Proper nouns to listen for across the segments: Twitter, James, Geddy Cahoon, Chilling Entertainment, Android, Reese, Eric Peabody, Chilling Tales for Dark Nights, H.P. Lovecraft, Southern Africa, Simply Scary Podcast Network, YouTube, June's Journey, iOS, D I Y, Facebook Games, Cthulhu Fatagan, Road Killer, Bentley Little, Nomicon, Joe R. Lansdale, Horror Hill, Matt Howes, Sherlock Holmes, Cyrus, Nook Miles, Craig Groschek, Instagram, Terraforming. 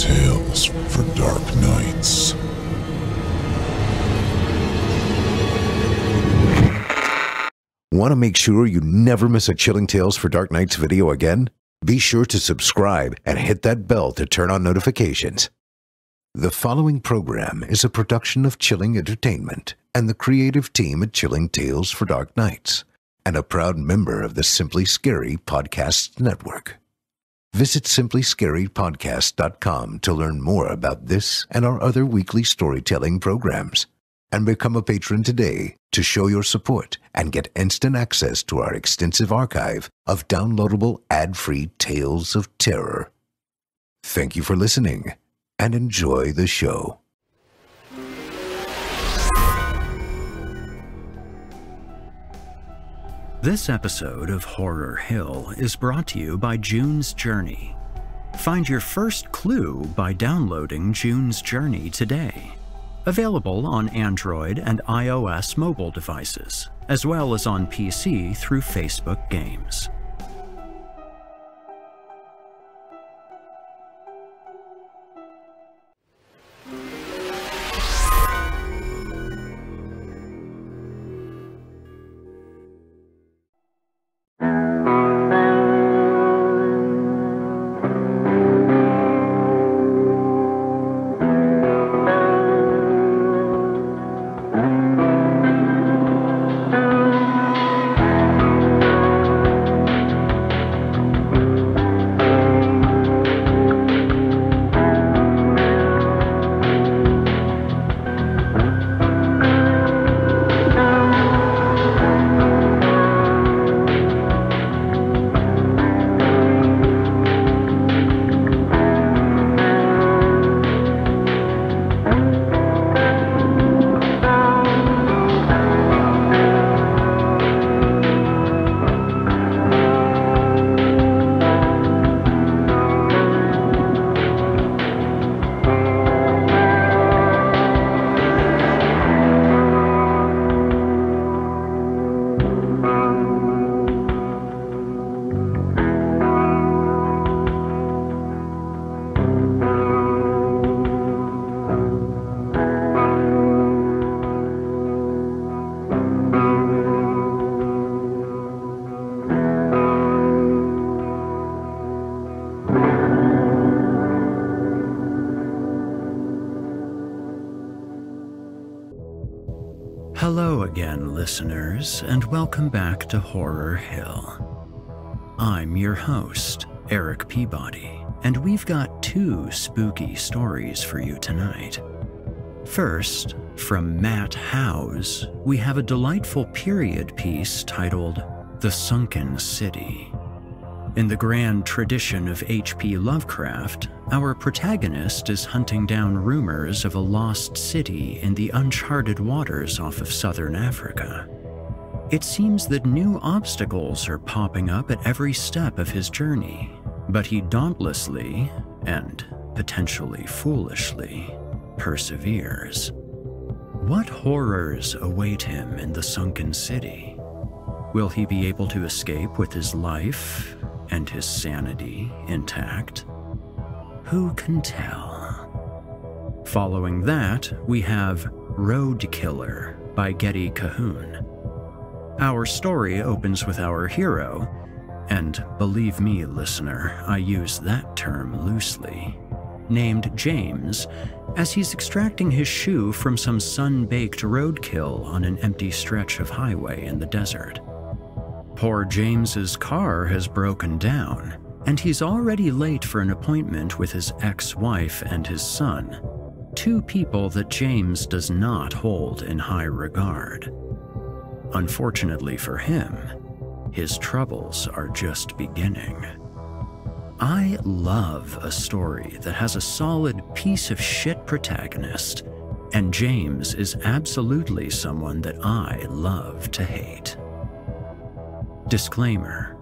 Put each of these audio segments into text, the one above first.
Tales for Dark Nights. Want to make sure you never miss a Chilling Tales for Dark Nights video again? Be sure to subscribe and hit that bell to turn on notifications. The following program is a production of Chilling Entertainment and the creative team at Chilling Tales for Dark Nights, and a proud member of the Simply Scary Podcast Network. Visit simplyscarypodcast.com to learn more about this and our other weekly storytelling programs, and become a patron today to show your support and get instant access to our extensive archive of downloadable ad-free tales of terror. Thank you for listening, and enjoy the show. This episode of Horror Hill is brought to you by June's Journey. Find your first clue by downloading June's Journey today. Available on Android and iOS mobile devices, as well as on PC through Facebook Games. Listeners, and welcome back to Horror Hill. I'm your host, Eric Peabody, and we've got two spooky stories for you tonight. First, from Matt Howes, we have a delightful period piece titled The Sunken City. In the grand tradition of H.P. Lovecraft, our protagonist is hunting down rumors of a lost city in the uncharted waters off of Southern Africa. It seems that new obstacles are popping up at every step of his journey, but he dauntlessly, and potentially foolishly, perseveres. What horrors await him in the sunken city? Will he be able to escape with his life and his sanity intact? Who can tell? Following that, we have Road Killer by Geddy Cahoon. Our story opens with our hero, and believe me, listener, I use that term loosely, named James, as he's extracting his shoe from some sun-baked roadkill on an empty stretch of highway in the desert. Poor James's car has broken down, and he's already late for an appointment with his ex-wife and his son, two people that James does not hold in high regard. Unfortunately for him, his troubles are just beginning. I love a story that has a solid piece of shit protagonist, and James is absolutely someone that I love to hate. Disclaimer: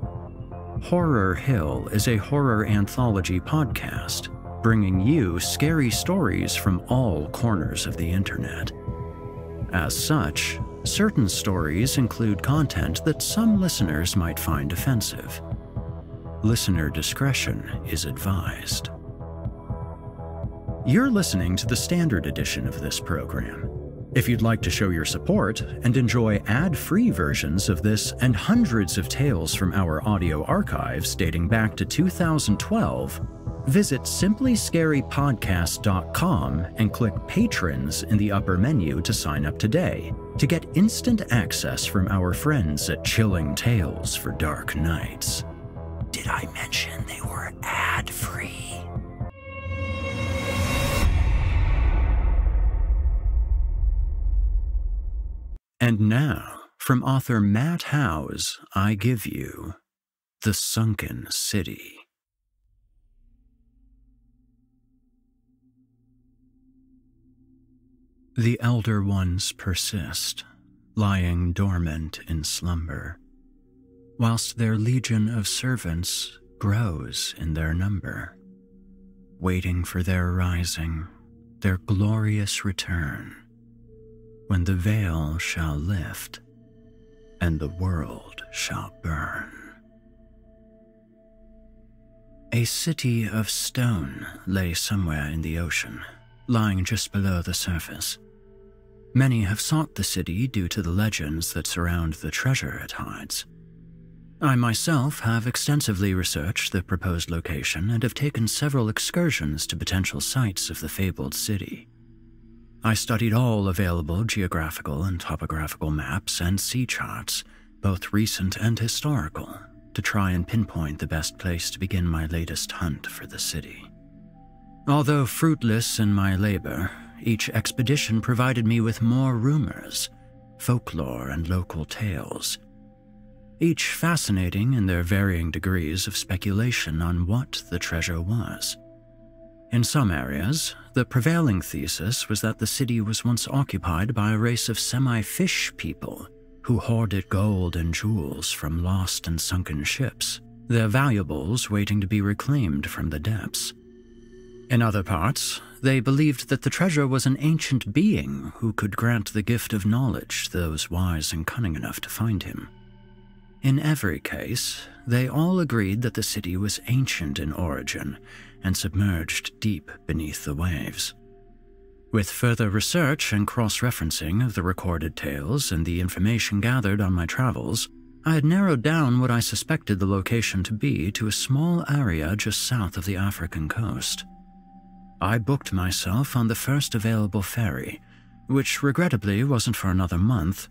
Horror Hill is a horror anthology podcast, bringing you scary stories from all corners of the internet. As such, certain stories include content that some listeners might find offensive. Listener discretion is advised. You're listening to the standard edition of this program. If you'd like to show your support and enjoy ad-free versions of this and hundreds of tales from our audio archives dating back to 2012, visit simplyscarypodcast.com and click Patrons in the upper menu to sign up today to get instant access from our friends at Chilling Tales for Dark Nights. Did I mention they were ad-free? And now, from author Matt Howes, I give you The Sunken City. The elder ones persist, lying dormant in slumber, whilst their legion of servants grows in their number, waiting for their rising, their glorious return, when the veil shall lift, and the world shall burn. A city of stone lay somewhere in the ocean, lying just below the surface. Many have sought the city due to the legends that surround the treasure it hides. I myself have extensively researched the proposed location and have taken several excursions to potential sites of the fabled city. I studied all available geographical and topographical maps and sea charts, both recent and historical, to try and pinpoint the best place to begin my latest hunt for the city. Although fruitless in my labor, each expedition provided me with more rumors, folklore, and local tales, each fascinating in their varying degrees of speculation on what the treasure was. In some areas, the prevailing thesis was that the city was once occupied by a race of semi-fish people who hoarded gold and jewels from lost and sunken ships, their valuables waiting to be reclaimed from the depths. In other parts, they believed that the treasure was an ancient being who could grant the gift of knowledge to those wise and cunning enough to find him. In every case, they all agreed that the city was ancient in origin and submerged deep beneath the waves. With further research and cross-referencing of the recorded tales and the information gathered on my travels, I had narrowed down what I suspected the location to be to a small area just south of the African coast. I booked myself on the first available ferry, which regrettably wasn't for another month,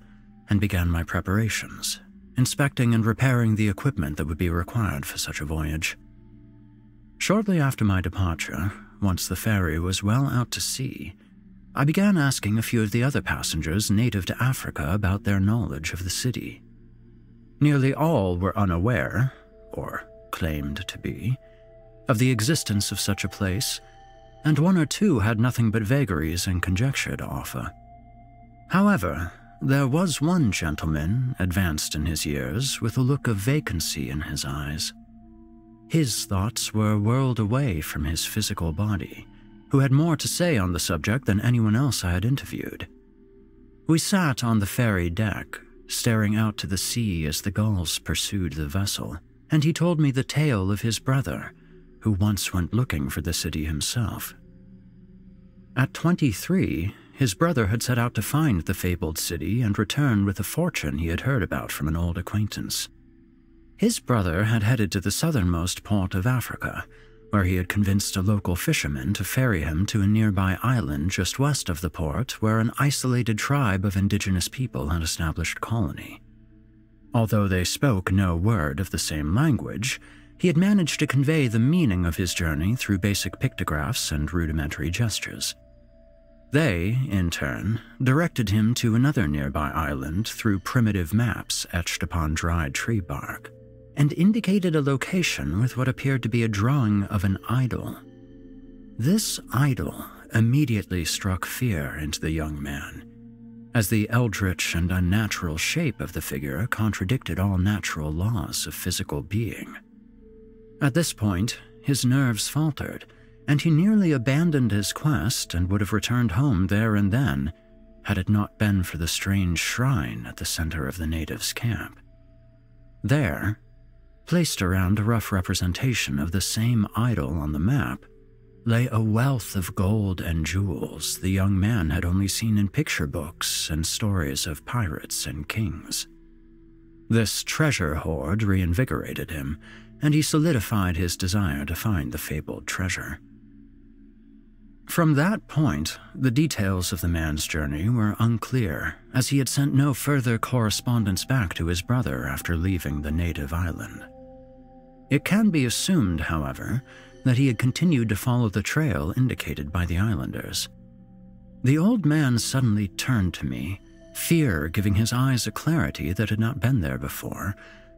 and began my preparations, inspecting and repairing the equipment that would be required for such a voyage. Shortly after my departure, once the ferry was well out to sea, I began asking a few of the other passengers native to Africa about their knowledge of the city. Nearly all were unaware, or claimed to be, of the existence of such a place, and one or two had nothing but vagaries and conjecture to offer. However, there was one gentleman, advanced in his years, with a look of vacancy in his eyes. His thoughts were whirled away from his physical body, who had more to say on the subject than anyone else I had interviewed. We sat on the ferry deck, staring out to the sea as the gulls pursued the vessel, and he told me the tale of his brother, who once went looking for the city himself. At 23, his brother had set out to find the fabled city and return with a fortune he had heard about from an old acquaintance. His brother had headed to the southernmost port of Africa, where he had convinced a local fisherman to ferry him to a nearby island just west of the port where an isolated tribe of indigenous people had established a colony. Although they spoke no word of the same language, he had managed to convey the meaning of his journey through basic pictographs and rudimentary gestures. They, in turn, directed him to another nearby island through primitive maps etched upon dried tree bark, and indicated a location with what appeared to be a drawing of an idol. This idol immediately struck fear into the young man, as the eldritch and unnatural shape of the figure contradicted all natural laws of physical being. At this point, his nerves faltered, and he nearly abandoned his quest and would have returned home there and then, had it not been for the strange shrine at the center of the natives' camp. There, placed around a rough representation of the same idol on the map, lay a wealth of gold and jewels the young man had only seen in picture books and stories of pirates and kings. This treasure hoard reinvigorated him, and he solidified his desire to find the fabled treasure. From that point, the details of the man's journey were unclear, as he had sent no further correspondence back to his brother after leaving the native island. It can be assumed, however, that he had continued to follow the trail indicated by the islanders. The old man suddenly turned to me, fear giving his eyes a clarity that had not been there before,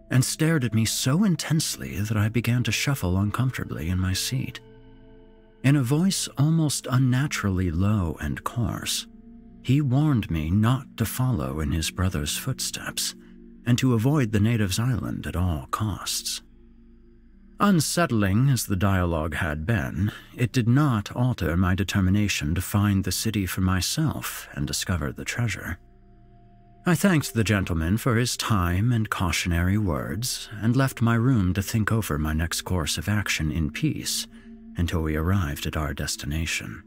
and stared at me so intensely that I began to shuffle uncomfortably in my seat. In a voice almost unnaturally low and coarse, he warned me not to follow in his brother's footsteps and to avoid the native's island at all costs. Unsettling as the dialogue had been, it did not alter my determination to find the city for myself and discover the treasure. I thanked the gentleman for his time and cautionary words and left my room to think over my next course of action in peace until we arrived at our destination.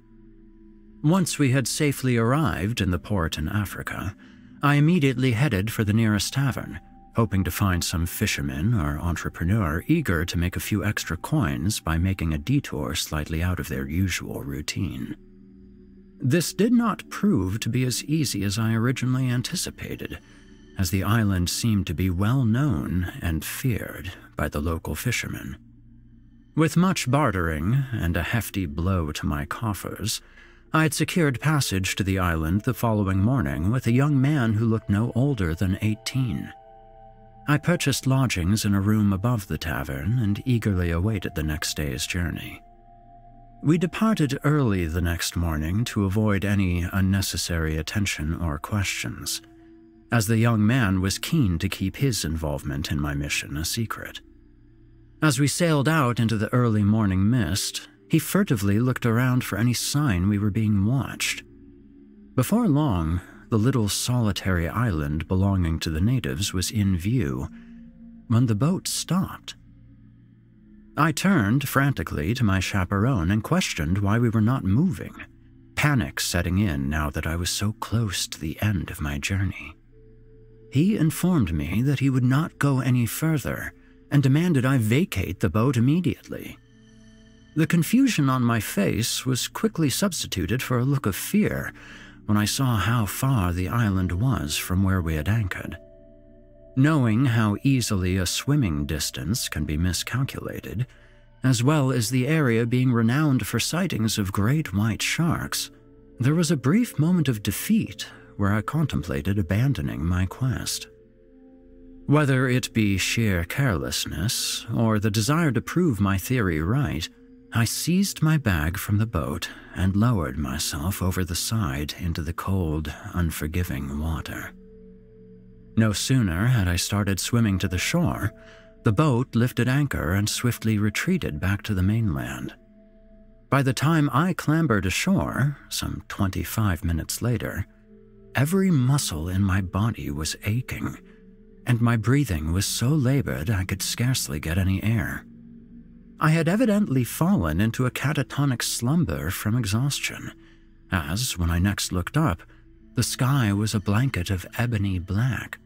Once we had safely arrived in the port in Africa, I immediately headed for the nearest tavern, hoping to find some fisherman or entrepreneur eager to make a few extra coins by making a detour slightly out of their usual routine. This did not prove to be as easy as I originally anticipated, as the island seemed to be well known and feared by the local fishermen. With much bartering and a hefty blow to my coffers, I had secured passage to the island the following morning with a young man who looked no older than 18. I purchased lodgings in a room above the tavern and eagerly awaited the next day's journey. We departed early the next morning to avoid any unnecessary attention or questions, as the young man was keen to keep his involvement in my mission a secret. As we sailed out into the early morning mist, he furtively looked around for any sign we were being watched. Before long, the little solitary island belonging to the natives was in view when the boat stopped. I turned frantically to my chaperone and questioned why we were not moving, panic setting in now that I was so close to the end of my journey. He informed me that he would not go any further and demanded I vacate the boat immediately. The confusion on my face was quickly substituted for a look of fear when I saw how far the island was from where we had anchored. Knowing how easily a swimming distance can be miscalculated, as well as the area being renowned for sightings of great white sharks, there was a brief moment of defeat where I contemplated abandoning my quest. Whether it be sheer carelessness or the desire to prove my theory right, I seized my bag from the boat and lowered myself over the side into the cold, unforgiving water. No sooner had I started swimming to the shore, the boat lifted anchor and swiftly retreated back to the mainland. By the time I clambered ashore, some 25 minutes later, every muscle in my body was aching, and my breathing was so labored I could scarcely get any air. I had evidently fallen into a catatonic slumber from exhaustion, as, when I next looked up, the sky was a blanket of ebony black,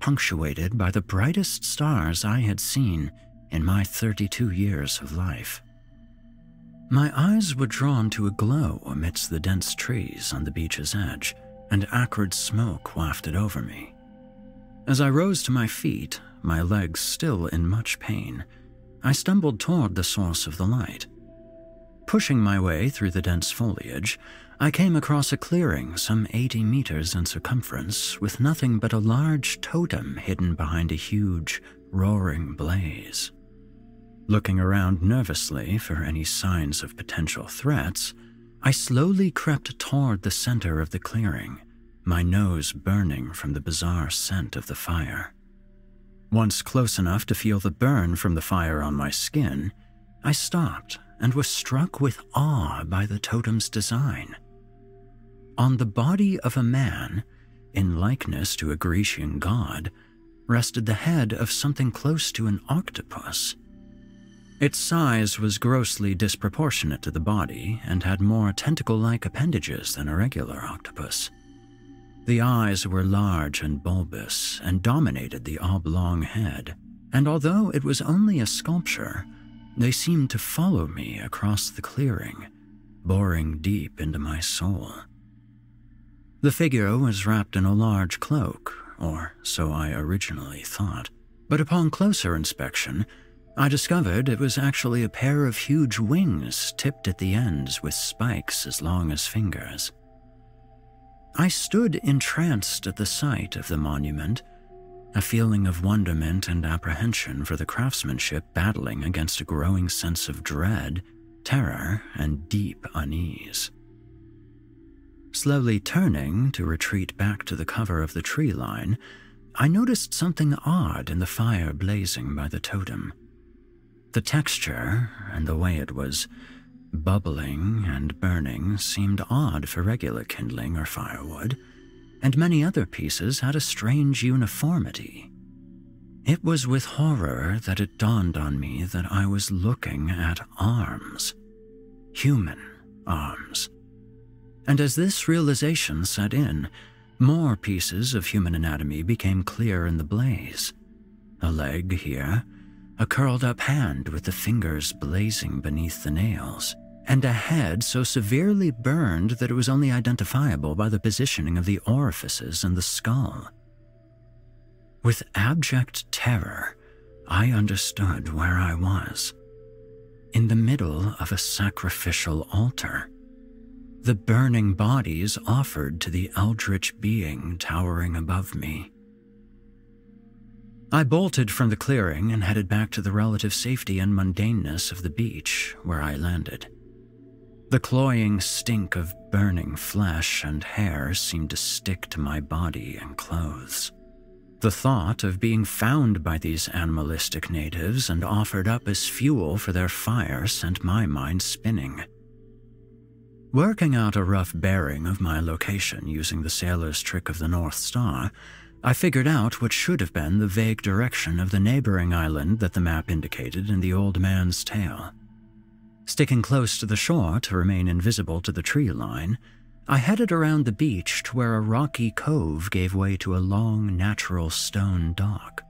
punctuated by the brightest stars I had seen in my 32 years of life. My eyes were drawn to a glow amidst the dense trees on the beach's edge, and acrid smoke wafted over me. As I rose to my feet, my legs still in much pain, I stumbled toward the source of the light. Pushing my way through the dense foliage, I came across a clearing some 80 meters in circumference with nothing but a large totem hidden behind a huge, roaring blaze. Looking around nervously for any signs of potential threats, I slowly crept toward the center of the clearing, my nose burning from the bizarre scent of the fire. Once close enough to feel the burn from the fire on my skin, I stopped and was struck with awe by the totem's design. On the body of a man, in likeness to a Grecian god, rested the head of something close to an octopus. Its size was grossly disproportionate to the body and had more tentacle-like appendages than a regular octopus. The eyes were large and bulbous and dominated the oblong head, and although it was only a sculpture, they seemed to follow me across the clearing, boring deep into my soul. The figure was wrapped in a large cloak, or so I originally thought, but upon closer inspection, I discovered it was actually a pair of huge wings tipped at the ends with spikes as long as fingers. I stood entranced at the sight of the monument, a feeling of wonderment and apprehension for the craftsmanship battling against a growing sense of dread, terror, and deep unease. Slowly turning to retreat back to the cover of the tree line, I noticed something odd in the fire blazing by the totem. The texture and the way it was bubbling and burning seemed odd for regular kindling or firewood, and many other pieces had a strange uniformity. It was with horror that it dawned on me that I was looking at arms. Human arms. And as this realization set in, more pieces of human anatomy became clear in the blaze. A leg here, a curled-up hand with the fingers blazing beneath the nails, and a head so severely burned that it was only identifiable by the positioning of the orifices and the skull. With abject terror, I understood where I was. In the middle of a sacrificial altar, the burning bodies offered to the eldritch being towering above me. I bolted from the clearing and headed back to the relative safety and mundaneness of the beach, where I landed. The cloying stink of burning flesh and hair seemed to stick to my body and clothes. The thought of being found by these animalistic natives and offered up as fuel for their fire sent my mind spinning. Working out a rough bearing of my location using the sailor's trick of the North Star, I figured out what should have been the vague direction of the neighboring island that the map indicated in the old man's tale. Sticking close to the shore to remain invisible to the tree line, I headed around the beach to where a rocky cove gave way to a long, natural stone dock.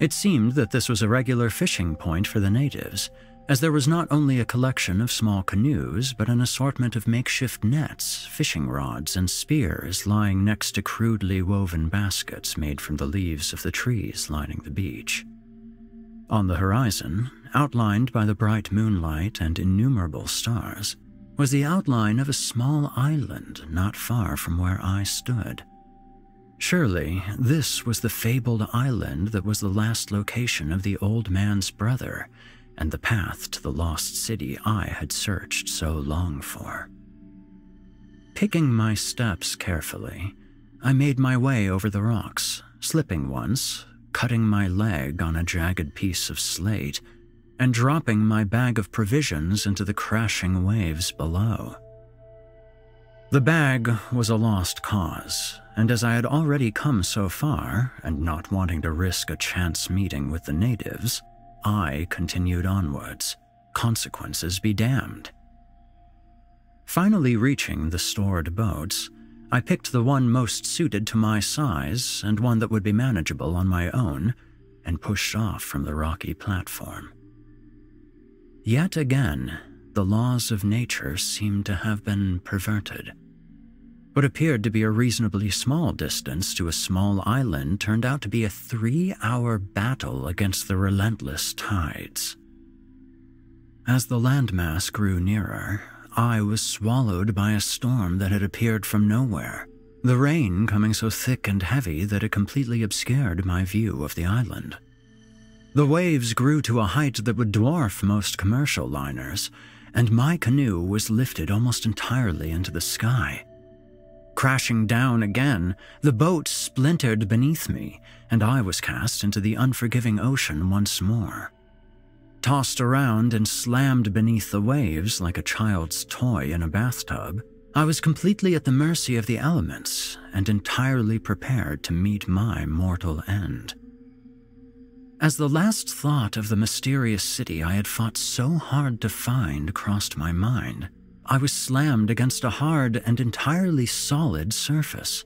It seemed that this was a regular fishing point for the natives, as there was not only a collection of small canoes, but an assortment of makeshift nets, fishing rods, and spears lying next to crudely woven baskets made from the leaves of the trees lining the beach. On the horizon, outlined by the bright moonlight and innumerable stars, was the outline of a small island not far from where I stood. Surely, this was the fabled island that was the last location of the old man's brother, and the path to the lost city I had searched so long for. Picking my steps carefully, I made my way over the rocks, slipping once, cutting my leg on a jagged piece of slate, and dropping my bag of provisions into the crashing waves below. The bag was a lost cause, and as I had already come so far, and not wanting to risk a chance meeting with the natives, I continued onwards, consequences be damned. Finally reaching the stored boats, I picked the one most suited to my size and one that would be manageable on my own, and pushed off from the rocky platform. Yet again, the laws of nature seemed to have been perverted. What appeared to be a reasonably small distance to a small island turned out to be a 3-hour battle against the relentless tides. As the landmass grew nearer, I was swallowed by a storm that had appeared from nowhere, the rain coming so thick and heavy that it completely obscured my view of the island. The waves grew to a height that would dwarf most commercial liners, and my canoe was lifted almost entirely into the sky. Crashing down again, the boat splintered beneath me, and I was cast into the unforgiving ocean once more. Tossed around and slammed beneath the waves like a child's toy in a bathtub, I was completely at the mercy of the elements and entirely prepared to meet my mortal end. As the last thought of the mysterious city I had fought so hard to find crossed my mind, I was slammed against a hard and entirely solid surface.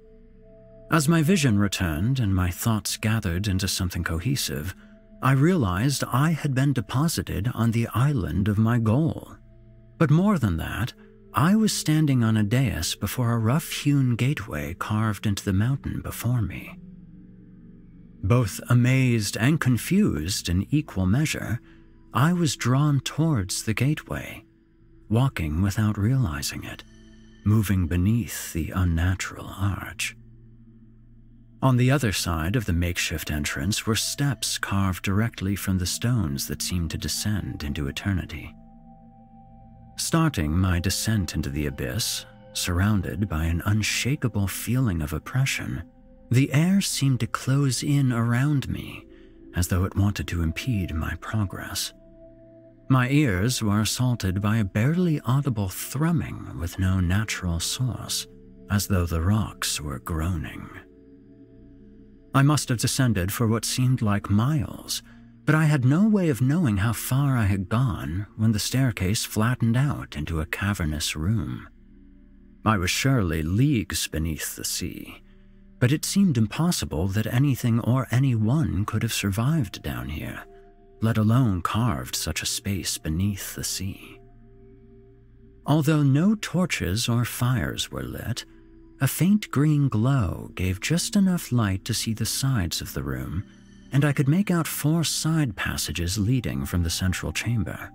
As my vision returned and my thoughts gathered into something cohesive, I realized I had been deposited on the island of my goal. But more than that, I was standing on a dais before a rough-hewn gateway carved into the mountain before me. Both amazed and confused in equal measure, I was drawn towards the gateway, walking without realizing it, moving beneath the unnatural arch. On the other side of the makeshift entrance were steps carved directly from the stones that seemed to descend into eternity. Starting my descent into the abyss, surrounded by an unshakable feeling of oppression, the air seemed to close in around me, as though it wanted to impede my progress. My ears were assaulted by a barely audible thrumming with no natural source, as though the rocks were groaning. I must have descended for what seemed like miles, but I had no way of knowing how far I had gone when the staircase flattened out into a cavernous room. I was surely leagues beneath the sea, but it seemed impossible that anything or anyone could have survived down here, let alone carved such a space beneath the sea. Although no torches or fires were lit, a faint green glow gave just enough light to see the sides of the room, and I could make out 4 side passages leading from the central chamber.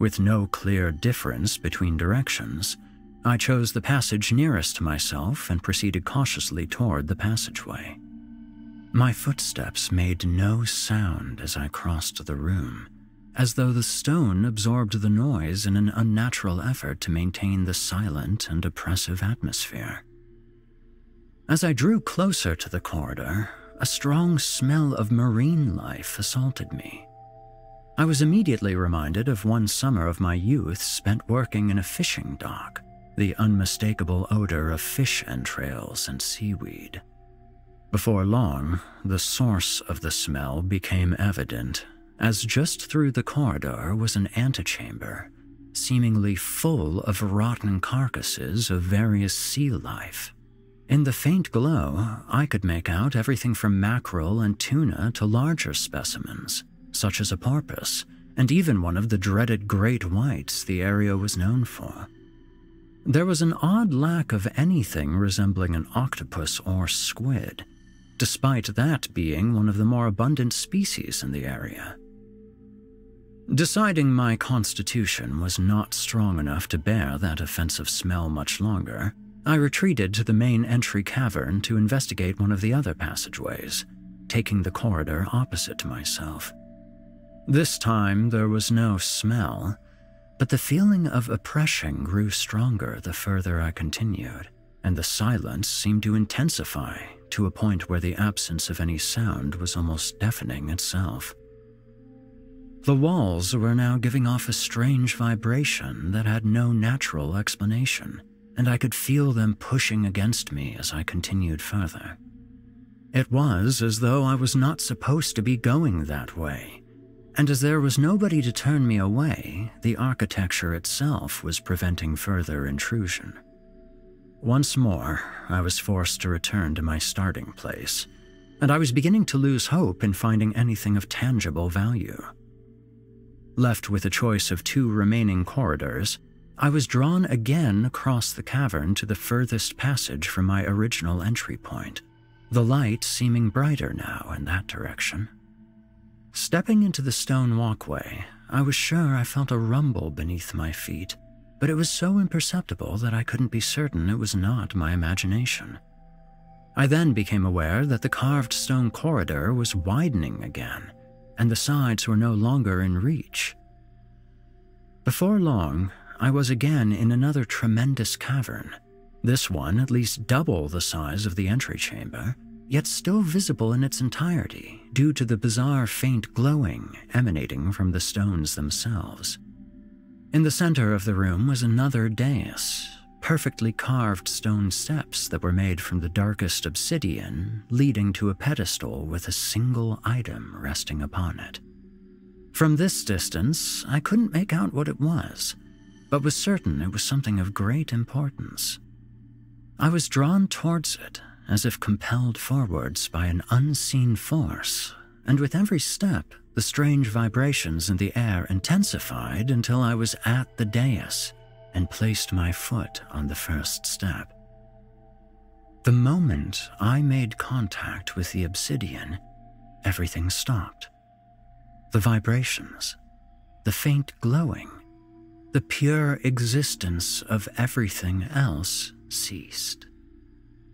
With no clear difference between directions, I chose the passage nearest to myself and proceeded cautiously toward the passageway. My footsteps made no sound as I crossed the room, as though the stone absorbed the noise in an unnatural effort to maintain the silent and oppressive atmosphere. As I drew closer to the corridor, a strong smell of marine life assaulted me. I was immediately reminded of one summer of my youth spent working in a fishing dock, the unmistakable odor of fish entrails and seaweed. Before long, the source of the smell became evident, as just through the corridor was an antechamber, seemingly full of rotten carcasses of various sea life. In the faint glow, I could make out everything from mackerel and tuna to larger specimens, such as a porpoise, and even one of the dreaded great whites the area was known for. There was an odd lack of anything resembling an octopus or squid, despite that being one of the more abundant species in the area. Deciding my constitution was not strong enough to bear that offensive smell much longer, I retreated to the main entry cavern to investigate one of the other passageways, taking the corridor opposite to myself. This time there was no smell, but the feeling of oppression grew stronger the further I continued, and the silence seemed to intensify to a point where the absence of any sound was almost deafening itself. The walls were now giving off a strange vibration that had no natural explanation, and I could feel them pushing against me as I continued further. It was as though I was not supposed to be going that way, and as there was nobody to turn me away, the architecture itself was preventing further intrusion. Once more, I was forced to return to my starting place, and I was beginning to lose hope in finding anything of tangible value. Left with a choice of 2 remaining corridors, I was drawn again across the cavern to the furthest passage from my original entry point, the light seeming brighter now in that direction. Stepping into the stone walkway, I was sure I felt a rumble beneath my feet, but it was so imperceptible that I couldn't be certain it was not my imagination. I then became aware that the carved stone corridor was widening again, and the sides were no longer in reach. Before long, I was again in another tremendous cavern, this one at least double the size of the entry chamber, yet still visible in its entirety due to the bizarre faint glowing emanating from the stones themselves. In the center of the room was another dais, perfectly carved stone steps that were made from the darkest obsidian, leading to a pedestal with a single item resting upon it. From this distance, I couldn't make out what it was, but was certain it was something of great importance. I was drawn towards it, as if compelled forwards by an unseen force, and with every step, the strange vibrations in the air intensified until I was at the dais and placed my foot on the first step. The moment I made contact with the obsidian, everything stopped. The vibrations, the faint glowing, the pure existence of everything else ceased.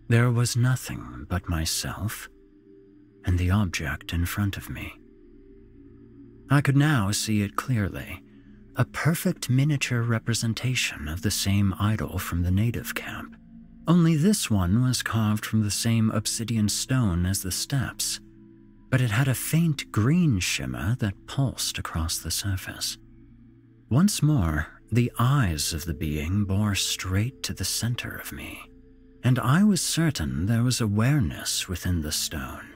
There was nothing but myself and the object in front of me. I could now see it clearly, a perfect miniature representation of the same idol from the native camp, only this one was carved from the same obsidian stone as the steps, but it had a faint green shimmer that pulsed across the surface. Once more, the eyes of the being bore straight to the center of me, and I was certain there was awareness within the stone,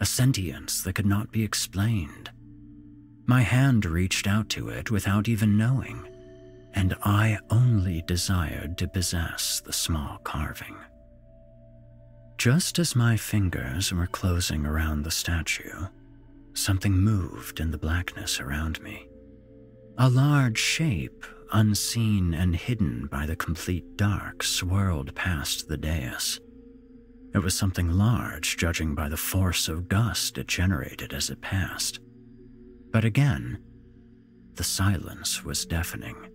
a sentience that could not be explained. My hand reached out to it without even knowing, and I only desired to possess the small carving. Just as my fingers were closing around the statue, something moved in the blackness around me. A large shape, unseen and hidden by the complete dark, swirled past the dais. It was something large, judging by the force of gust it generated as it passed. But again, the silence was deafening.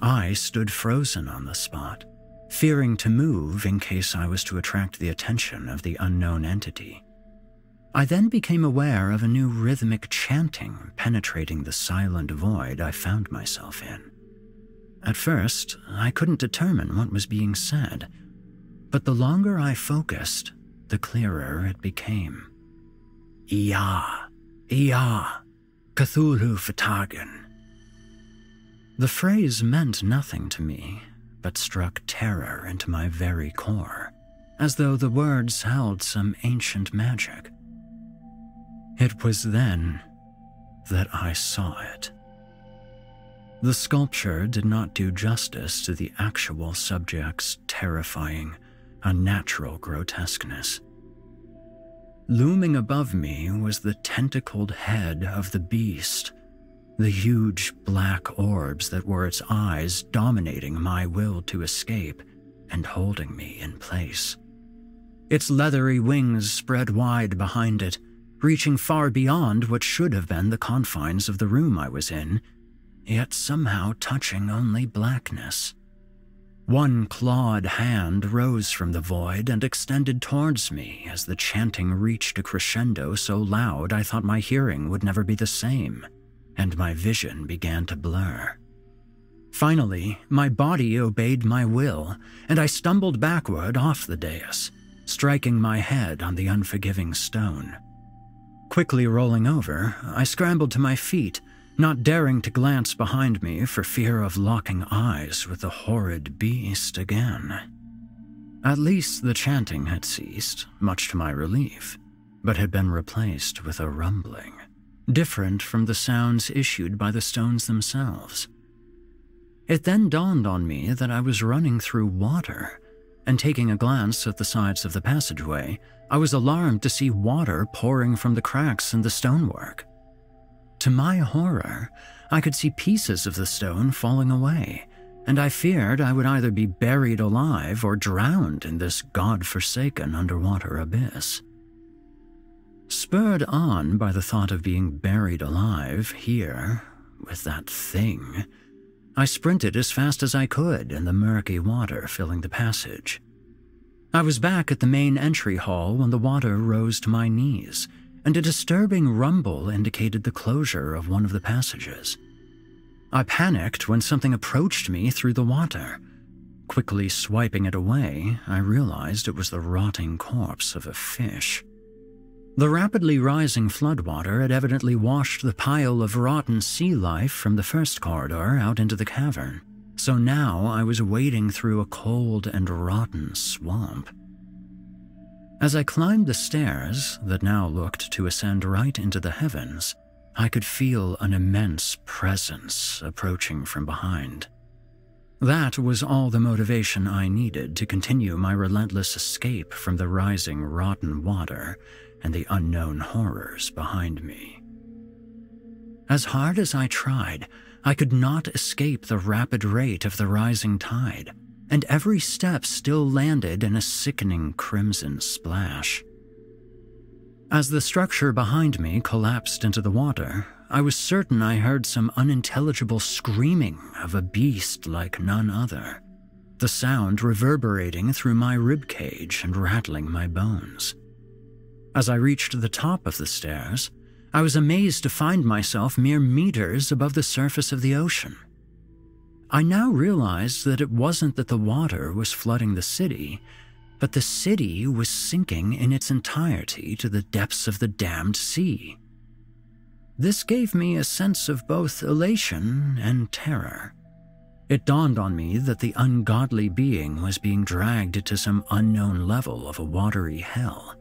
I stood frozen on the spot, fearing to move in case I was to attract the attention of the unknown entity. I then became aware of a new rhythmic chanting penetrating the silent void I found myself in. At first, I couldn't determine what was being said, but the longer I focused, the clearer it became. Yah. Yah, Cthulhu Fatagan. The phrase meant nothing to me, but struck terror into my very core, as though the words held some ancient magic. It was then that I saw it. The sculpture did not do justice to the actual subject's terrifying, unnatural grotesqueness. Looming above me was the tentacled head of the beast, the huge black orbs that were its eyes dominating my will to escape and holding me in place. Its leathery wings spread wide behind it, reaching far beyond what should have been the confines of the room I was in, yet somehow touching only blackness. One clawed hand rose from the void and extended towards me as the chanting reached a crescendo so loud I thought my hearing would never be the same, and my vision began to blur. Finally, my body obeyed my will, and I stumbled backward off the dais, striking my head on the unforgiving stone. Quickly rolling over, I scrambled to my feet, not daring to glance behind me for fear of locking eyes with the horrid beast again. At least the chanting had ceased, much to my relief, but had been replaced with a rumbling, different from the sounds issued by the stones themselves. It then dawned on me that I was running through water, and taking a glance at the sides of the passageway, I was alarmed to see water pouring from the cracks in the stonework. To my horror, I could see pieces of the stone falling away, and I feared I would either be buried alive or drowned in this godforsaken underwater abyss. Spurred on by the thought of being buried alive here, with that thing, I sprinted as fast as I could in the murky water filling the passage. I was back at the main entry hall when the water rose to my knees, and a disturbing rumble indicated the closure of one of the passages. I panicked when something approached me through the water. Quickly swiping it away, I realized it was the rotting corpse of a fish. The rapidly rising floodwater had evidently washed the pile of rotten sea life from the first corridor out into the cavern, so now I was wading through a cold and rotten swamp. As I climbed the stairs that now looked to ascend right into the heavens, I could feel an immense presence approaching from behind. That was all the motivation I needed to continue my relentless escape from the rising rotten water and the unknown horrors behind me. As hard as I tried, I could not escape the rapid rate of the rising tide, and every step still landed in a sickening crimson splash. As the structure behind me collapsed into the water, I was certain I heard some unintelligible screaming of a beast like none other, the sound reverberating through my ribcage and rattling my bones. As I reached the top of the stairs, I was amazed to find myself mere meters above the surface of the ocean. I now realized that it wasn't that the water was flooding the city, but the city was sinking in its entirety to the depths of the damned sea. This gave me a sense of both elation and terror. It dawned on me that the ungodly being was being dragged to some unknown level of a watery hell.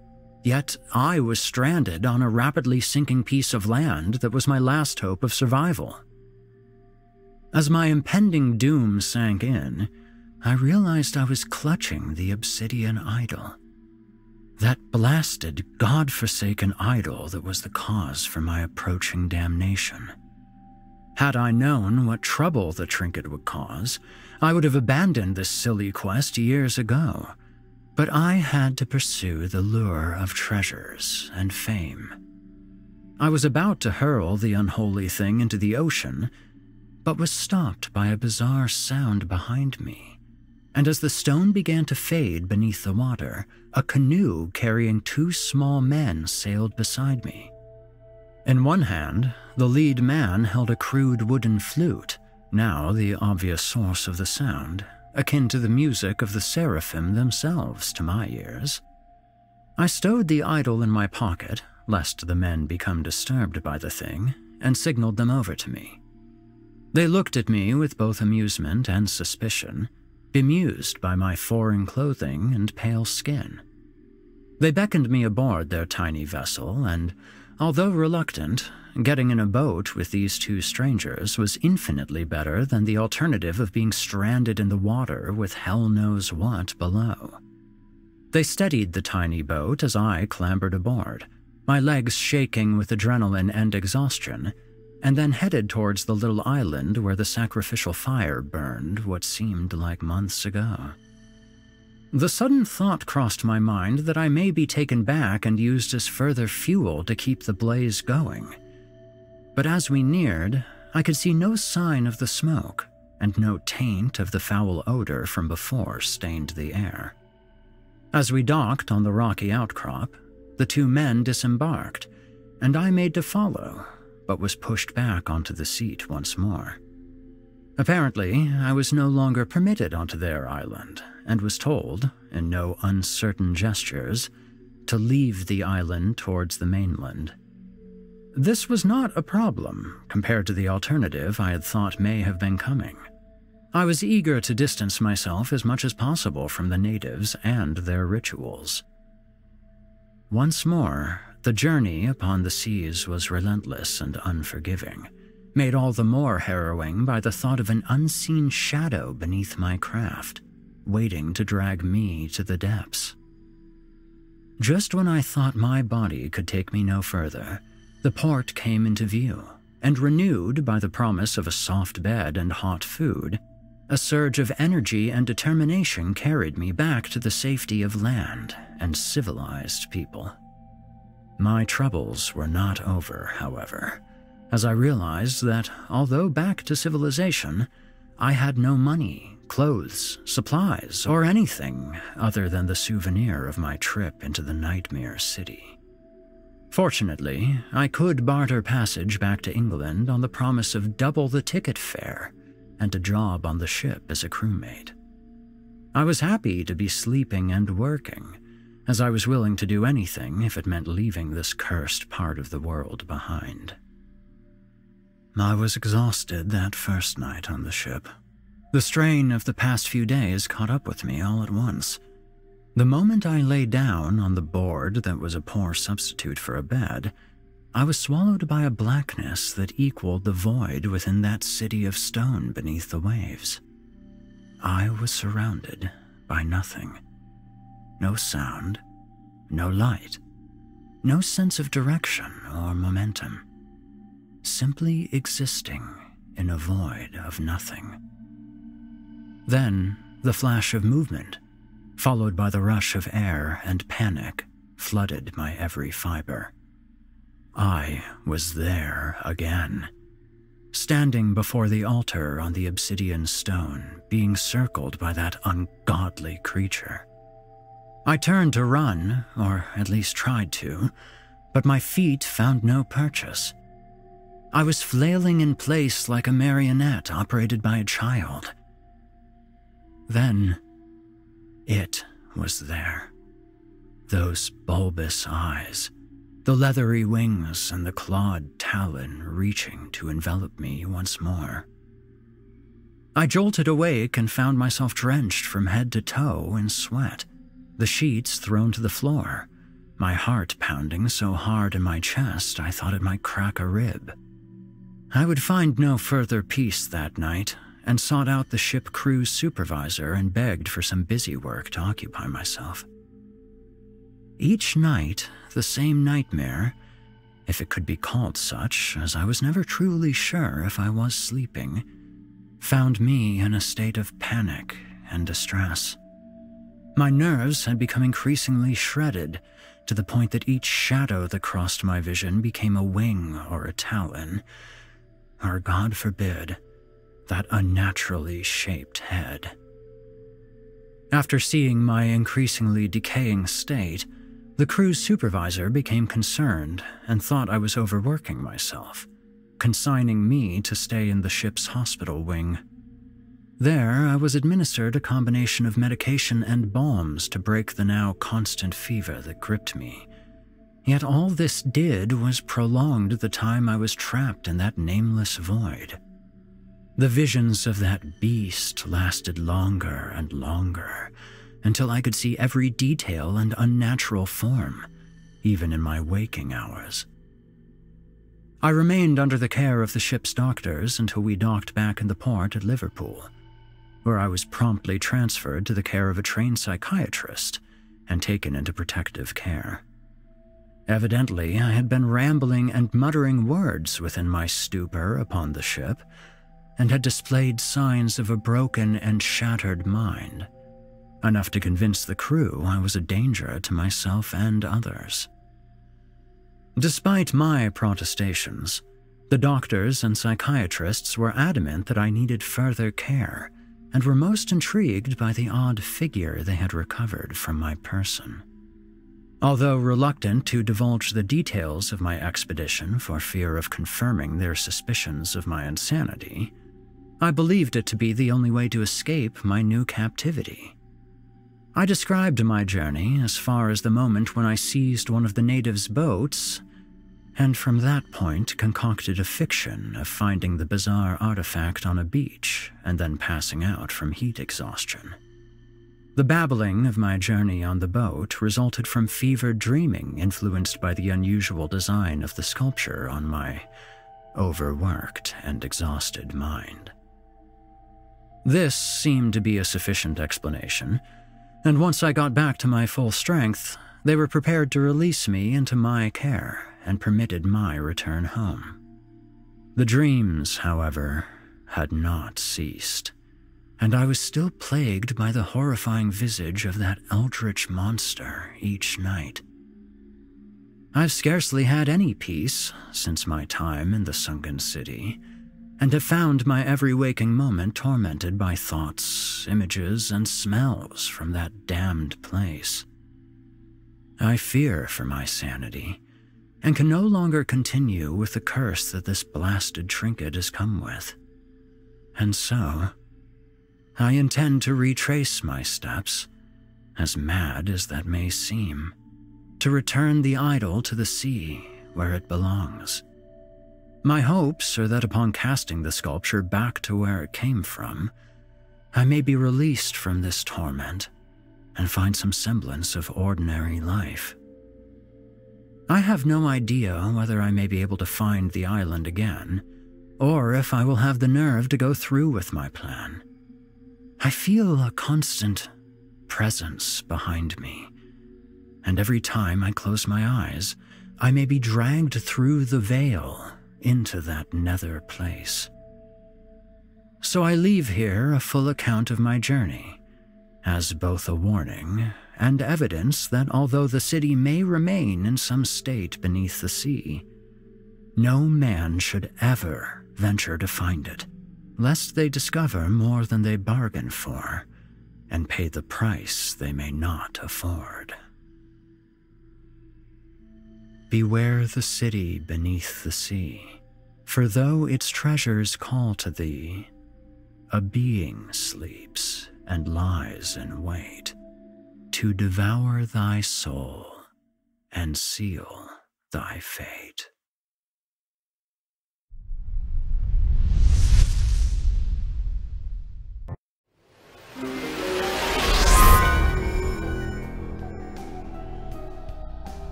Yet I was stranded on a rapidly sinking piece of land that was my last hope of survival. As my impending doom sank in, I realized I was clutching the obsidian idol. That blasted, godforsaken idol that was the cause for my approaching damnation. Had I known what trouble the trinket would cause, I would have abandoned this silly quest years ago, but I had to pursue the lure of treasures and fame. I was about to hurl the unholy thing into the ocean, but was stopped by a bizarre sound behind me. And as the stone began to fade beneath the water, a canoe carrying two small men sailed beside me. In one hand, the lead man held a crude wooden flute, now the obvious source of the sound, akin to the music of the seraphim themselves to my ears. I stowed the idol in my pocket, lest the men become disturbed by the thing, and signaled them over to me. They looked at me with both amusement and suspicion, bemused by my foreign clothing and pale skin. They beckoned me aboard their tiny vessel, and, although reluctant, getting in a boat with these two strangers was infinitely better than the alternative of being stranded in the water with hell knows what below. They steadied the tiny boat as I clambered aboard, my legs shaking with adrenaline and exhaustion, and then headed towards the little island where the sacrificial fire burned what seemed like months ago. The sudden thought crossed my mind that I may be taken back and used as further fuel to keep the blaze going. But as we neared, I could see no sign of the smoke, and no taint of the foul odor from before stained the air. As we docked on the rocky outcrop, the two men disembarked, and I made to follow, but was pushed back onto the seat once more. Apparently, I was no longer permitted onto their island, and was told, in no uncertain gestures, to leave the island towards the mainland. This was not a problem compared to the alternative I had thought may have been coming. I was eager to distance myself as much as possible from the natives and their rituals. Once more, the journey upon the seas was relentless and unforgiving, made all the more harrowing by the thought of an unseen shadow beneath my craft, waiting to drag me to the depths. Just when I thought my body could take me no further, the port came into view, and renewed by the promise of a soft bed and hot food, a surge of energy and determination carried me back to the safety of land and civilized people. My troubles were not over, however, as I realized that, although back to civilization, I had no money, clothes, supplies, or anything other than the souvenir of my trip into the nightmare city. Fortunately, I could barter passage back to England on the promise of double the ticket fare and a job on the ship as a crewmate. I was happy to be sleeping and working, as I was willing to do anything if it meant leaving this cursed part of the world behind. I was exhausted that first night on the ship, The strain of the past few days caught up with me all at once. The moment I lay down on the board that was a poor substitute for a bed, I was swallowed by a blackness that equaled the void within that city of stone beneath the waves. I was surrounded by nothing. No sound, no light, no sense of direction or momentum. Simply existing in a void of nothing. Then, the flash of movement, followed by the rush of air and panic, flooded my every fiber. I was there again, standing before the altar on the obsidian stone, being circled by that ungodly creature. I turned to run, or at least tried to, but my feet found no purchase. I was flailing in place like a marionette operated by a child. Then, it was there. Those bulbous eyes, the leathery wings and the clawed talon reaching to envelop me once more. I jolted awake and found myself drenched from head to toe in sweat, the sheets thrown to the floor, my heart pounding so hard in my chest I thought it might crack a rib. I would find no further peace that night and sought out the ship crew's supervisor and begged for some busy work to occupy myself. Each night, the same nightmare, if it could be called such, as I was never truly sure if I was sleeping, found me in a state of panic and distress. My nerves had become increasingly shredded, to the point that each shadow that crossed my vision became a wing or a talon, or, God forbid, that unnaturally shaped head. After seeing my increasingly decaying state, the crew's supervisor became concerned and thought I was overworking myself, consigning me to stay in the ship's hospital wing. There, I was administered a combination of medication and balms to break the now constant fever that gripped me. Yet all this did was prolonged the time I was trapped in that nameless void. The visions of that beast lasted longer and longer, until I could see every detail and unnatural form, even in my waking hours. I remained under the care of the ship's doctors until we docked back in the port at Liverpool, where I was promptly transferred to the care of a trained psychiatrist and taken into protective care. Evidently, I had been rambling and muttering words within my stupor upon the ship, and had displayed signs of a broken and shattered mind, enough to convince the crew I was a danger to myself and others. Despite my protestations, the doctors and psychiatrists were adamant that I needed further care, and were most intrigued by the odd figure they had recovered from my person. Although reluctant to divulge the details of my expedition for fear of confirming their suspicions of my insanity, I believed it to be the only way to escape my new captivity. I described my journey as far as the moment when I seized one of the natives' boats, and from that point concocted a fiction of finding the bizarre artifact on a beach and then passing out from heat exhaustion. The babbling of my journey on the boat resulted from fevered dreaming influenced by the unusual design of the sculpture on my overworked and exhausted mind. This seemed to be a sufficient explanation, and once I got back to my full strength, they were prepared to release me into my care and permitted my return home. The dreams, however, had not ceased, and I was still plagued by the horrifying visage of that eldritch monster each night. I've scarcely had any peace since my time in the Sunken City, and have found my every waking moment tormented by thoughts, images, and smells from that damned place. I fear for my sanity, and can no longer continue with the curse that this blasted trinket has come with. And so, I intend to retrace my steps, as mad as that may seem, to return the idol to the sea where it belongs. My hopes are that upon casting the sculpture back to where it came from, I may be released from this torment and find some semblance of ordinary life. I have no idea whether I may be able to find the island again, or if I will have the nerve to go through with my plan. I feel a constant presence behind me, and every time I close my eyes, I may be dragged through the veil into that nether place. So I leave here a full account of my journey, as both a warning and evidence that although the city may remain in some state beneath the sea, no man should ever venture to find it, lest they discover more than they bargain for and pay the price they may not afford. Beware the city beneath the sea, for though its treasures call to thee, a being sleeps and lies in wait to devour thy soul and seal thy fate.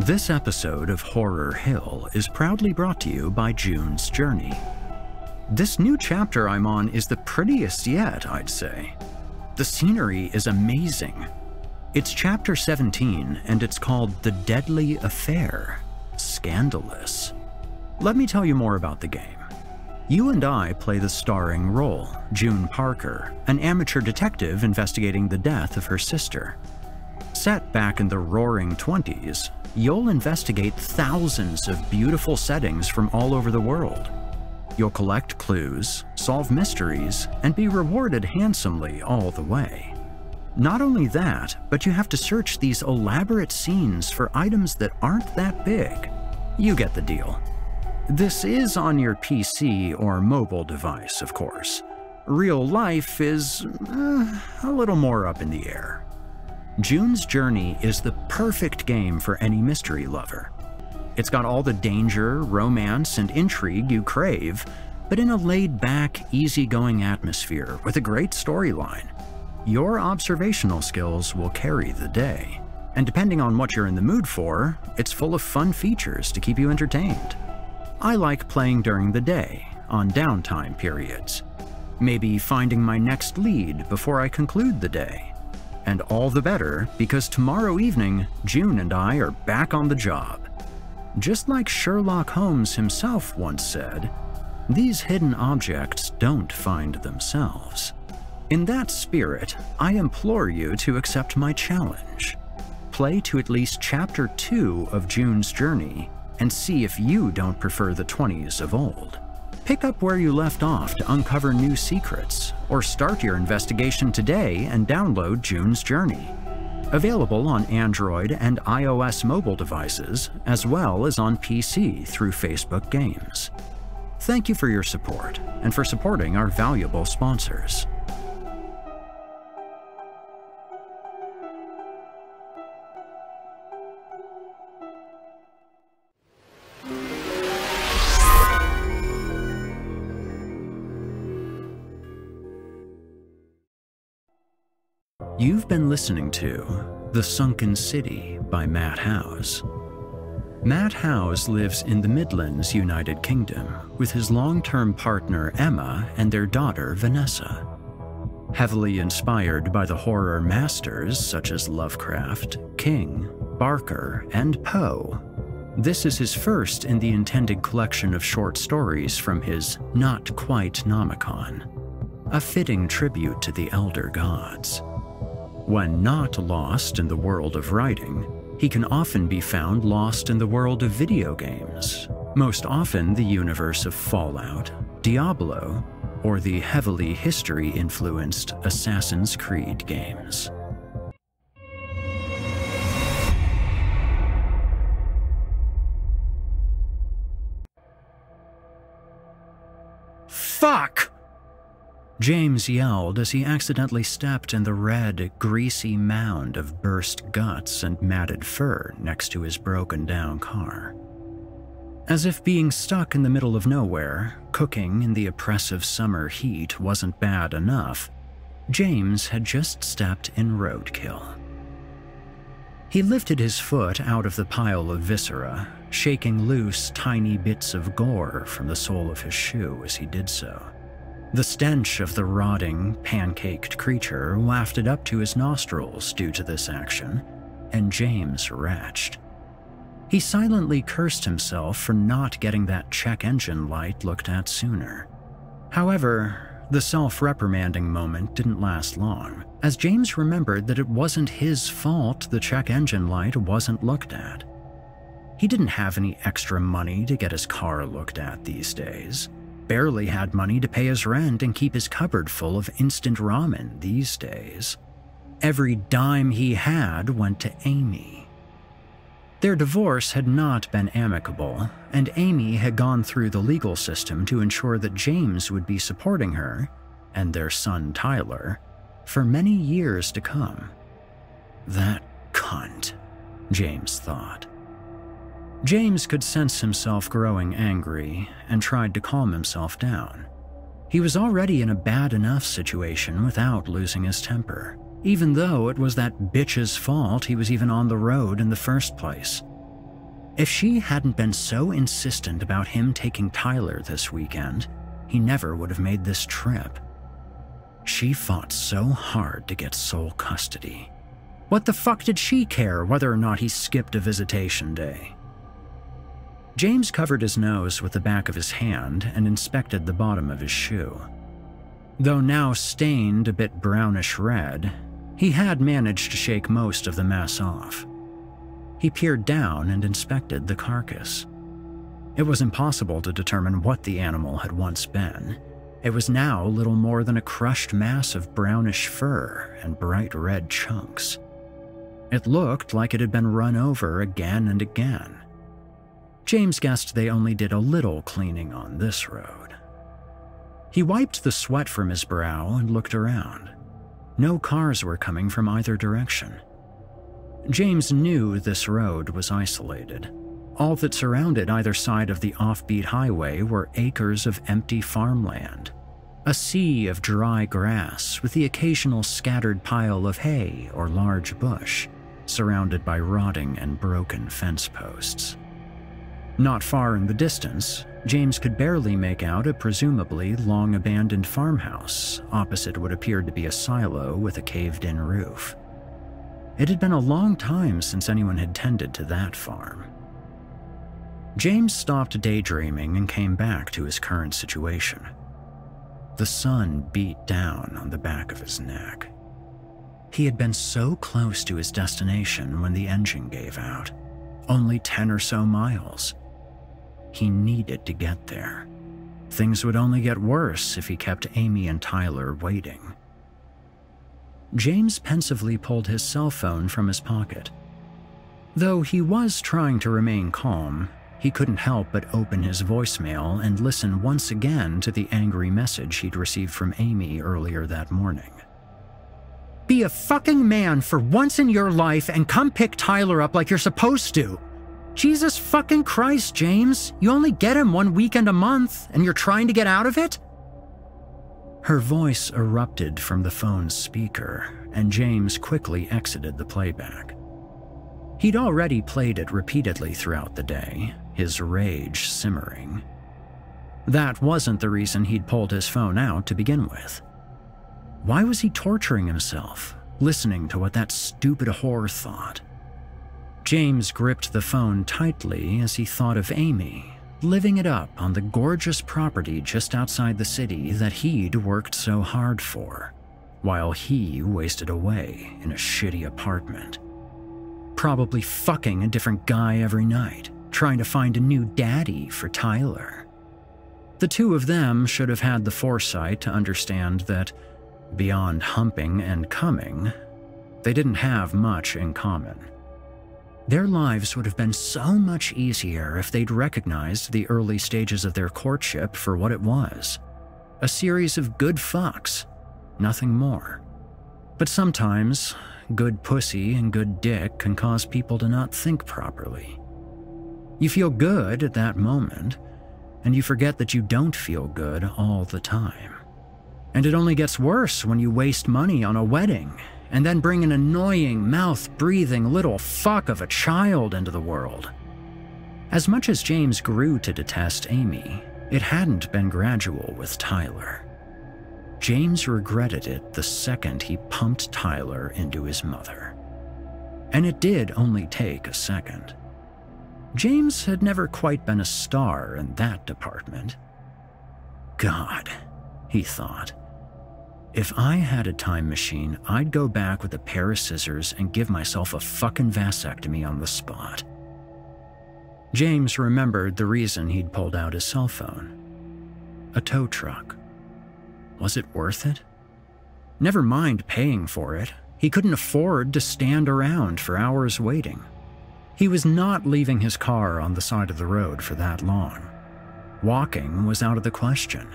This episode of Horror Hill is proudly brought to you by June's Journey. This new chapter I'm on is the prettiest yet, I'd say. The scenery is amazing. It's chapter 17, and it's called The Deadly Affair, Scandalous. Let me tell you more about the game. You and I play the starring role, June Parker, an amateur detective investigating the death of her sister. Set back in the roaring 20s, you'll investigate thousands of beautiful settings from all over the world. You'll collect clues, solve mysteries, and be rewarded handsomely all the way. Not only that, but you have to search these elaborate scenes for items that aren't that big. You get the deal. This is on your PC or mobile device, of course. Real life is a little more up in the air. June's Journey is the perfect game for any mystery lover. It's got all the danger, romance, and intrigue you crave, but in a laid-back, easygoing atmosphere with a great storyline. Your observational skills will carry the day, and depending on what you're in the mood for, it's full of fun features to keep you entertained. I like playing during the day, on downtime periods, maybe finding my next lead before I conclude the day. And all the better, because tomorrow evening, June and I are back on the job. Just like Sherlock Holmes himself once said, these hidden objects don't find themselves. In that spirit, I implore you to accept my challenge. Play to at least Chapter 2 of June's Journey and see if you don't prefer the 20s of old. Pick up where you left off to uncover new secrets, or start your investigation today and download June's Journey. Available on Android and iOS mobile devices, as well as on PC through Facebook Games. Thank you for your support and for supporting our valuable sponsors. You've been listening to The Sunken City by Matt Howes. Matt Howes lives in the Midlands, United Kingdom, with his long-term partner Emma and their daughter Vanessa. Heavily inspired by the horror masters such as Lovecraft, King, Barker, and Poe, this is his first in the intended collection of short stories from his Not Quite Nomicon, a fitting tribute to the elder gods. When not lost in the world of writing, he can often be found lost in the world of video games, most often the universe of Fallout, Diablo, or the heavily history-influenced Assassin's Creed games. Fuck! James yelled as he accidentally stepped in the red, greasy mound of burst guts and matted fur next to his broken-down car. As if being stuck in the middle of nowhere, cooking in the oppressive summer heat wasn't bad enough, James had just stepped in roadkill. He lifted his foot out of the pile of viscera, shaking loose tiny bits of gore from the sole of his shoe as he did so. The stench of the rotting, pancaked creature wafted up to his nostrils due to this action, and James retched. He silently cursed himself for not getting that check engine light looked at sooner. However, the self-reprimanding moment didn't last long, as James remembered that it wasn't his fault the check engine light wasn't looked at. He didn't have any extra money to get his car looked at these days, barely had money to pay his rent and keep his cupboard full of instant ramen these days. Every dime he had went to Amy. Their divorce had not been amicable, and Amy had gone through the legal system to ensure that James would be supporting her, and their son Tyler, for many years to come. That cunt, James thought. James could sense himself growing angry and tried to calm himself down. He was already in a bad enough situation without losing his temper, even though it was that bitch's fault he was even on the road in the first place. If she hadn't been so insistent about him taking Tyler this weekend, he never would have made this trip. She fought so hard to get sole custody. What the fuck did she care whether or not he skipped a visitation day? James covered his nose with the back of his hand and inspected the bottom of his shoe. Though now stained a bit brownish red, he had managed to shake most of the mess off. He peered down and inspected the carcass. It was impossible to determine what the animal had once been. It was now little more than a crushed mass of brownish fur and bright red chunks. It looked like it had been run over again and again. James guessed they only did a little cleaning on this road. He wiped the sweat from his brow and looked around. No cars were coming from either direction. James knew this road was isolated. All that surrounded either side of the offbeat highway were acres of empty farmland, a sea of dry grass with the occasional scattered pile of hay or large bush, surrounded by rotting and broken fence posts. Not far in the distance, James could barely make out a presumably long-abandoned farmhouse opposite what appeared to be a silo with a caved-in roof. It had been a long time since anyone had tended to that farm. James stopped daydreaming and came back to his current situation. The sun beat down on the back of his neck. He had been so close to his destination when the engine gave out, only 10 or so miles. He needed to get there. Things would only get worse if he kept Amy and Tyler waiting. James pensively pulled his cell phone from his pocket. Though he was trying to remain calm, he couldn't help but open his voicemail and listen once again to the angry message he'd received from Amy earlier that morning. "Be a fucking man for once in your life and come pick Tyler up like you're supposed to. Jesus fucking Christ, James, you only get him one weekend a month and you're trying to get out of it?" Her voice erupted from the phone's speaker, and James quickly exited the playback. He'd already played it repeatedly throughout the day, his rage simmering. That wasn't the reason he'd pulled his phone out to begin with. Why was he torturing himself, listening to what that stupid whore thought? James gripped the phone tightly as he thought of Amy, living it up on the gorgeous property just outside the city that he'd worked so hard for, while he wasted away in a shitty apartment. Probably fucking a different guy every night, trying to find a new daddy for Tyler. The two of them should have had the foresight to understand that, beyond humping and coming, they didn't have much in common. Their lives would have been so much easier if they'd recognized the early stages of their courtship for what it was, a series of good fucks, nothing more. But sometimes, good pussy and good dick can cause people to not think properly. You feel good at that moment, and you forget that you don't feel good all the time. And it only gets worse when you waste money on a wedding, and then bring an annoying, mouth-breathing little fuck of a child into the world. As much as James grew to detest Amy, it hadn't been gradual with Tyler. James regretted it the second he pumped Tyler into his mother. And it did only take a second. James had never quite been a star in that department. God, he thought. If I had a time machine, I'd go back with a pair of scissors and give myself a fucking vasectomy on the spot. James remembered the reason he'd pulled out his cell phone. A tow truck. Was it worth it? Never mind paying for it. He couldn't afford to stand around for hours waiting. He was not leaving his car on the side of the road for that long. Walking was out of the question.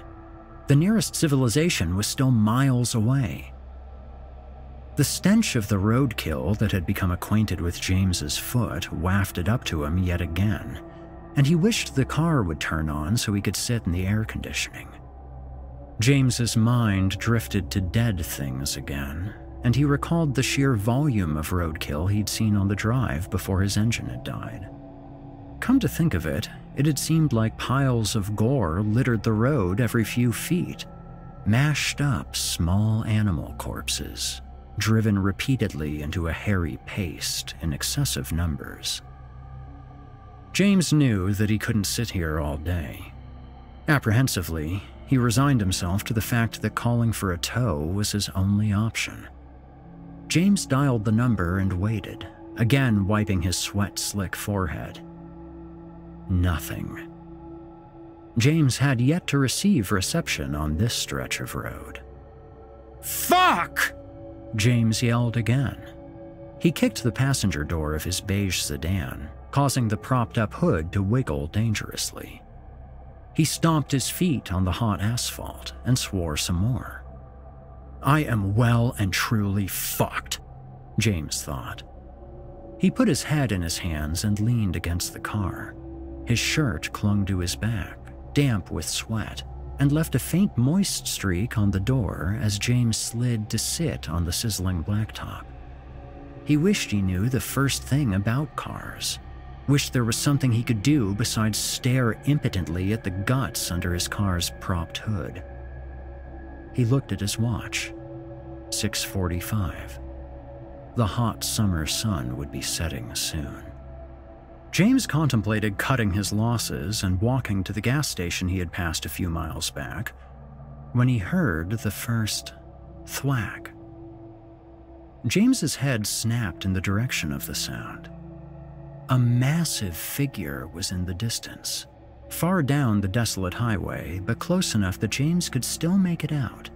The nearest civilization was still miles away. The stench of the roadkill that had become acquainted with James's foot wafted up to him yet again, and he wished the car would turn on so he could sit in the air conditioning. James's mind drifted to dead things again, and he recalled the sheer volume of roadkill he'd seen on the drive before his engine had died. Come to think of it, it had seemed like piles of gore littered the road every few feet, mashed up small animal corpses, driven repeatedly into a hairy paste in excessive numbers. James knew that he couldn't sit here all day. Apprehensively, he resigned himself to the fact that calling for a tow was his only option. James dialed the number and waited, again wiping his sweat-slick forehead. Nothing. James had yet to receive reception on this stretch of road. "Fuck!" James yelled again. He kicked the passenger door of his beige sedan, causing the propped-up hood to wiggle dangerously. He stomped his feet on the hot asphalt and swore some more. I am well and truly fucked, James thought. He put his head in his hands and leaned against the car. His shirt clung to his back, damp with sweat, and left a faint moist streak on the door as James slid to sit on the sizzling blacktop. He wished he knew the first thing about cars, wished there was something he could do besides stare impotently at the guts under his car's propped hood. He looked at his watch. 6:45. The hot summer sun would be setting soon. James contemplated cutting his losses and walking to the gas station he had passed a few miles back when he heard the first thwack. James's head snapped in the direction of the sound. A massive figure was in the distance, far down the desolate highway, but close enough that James could still make it out.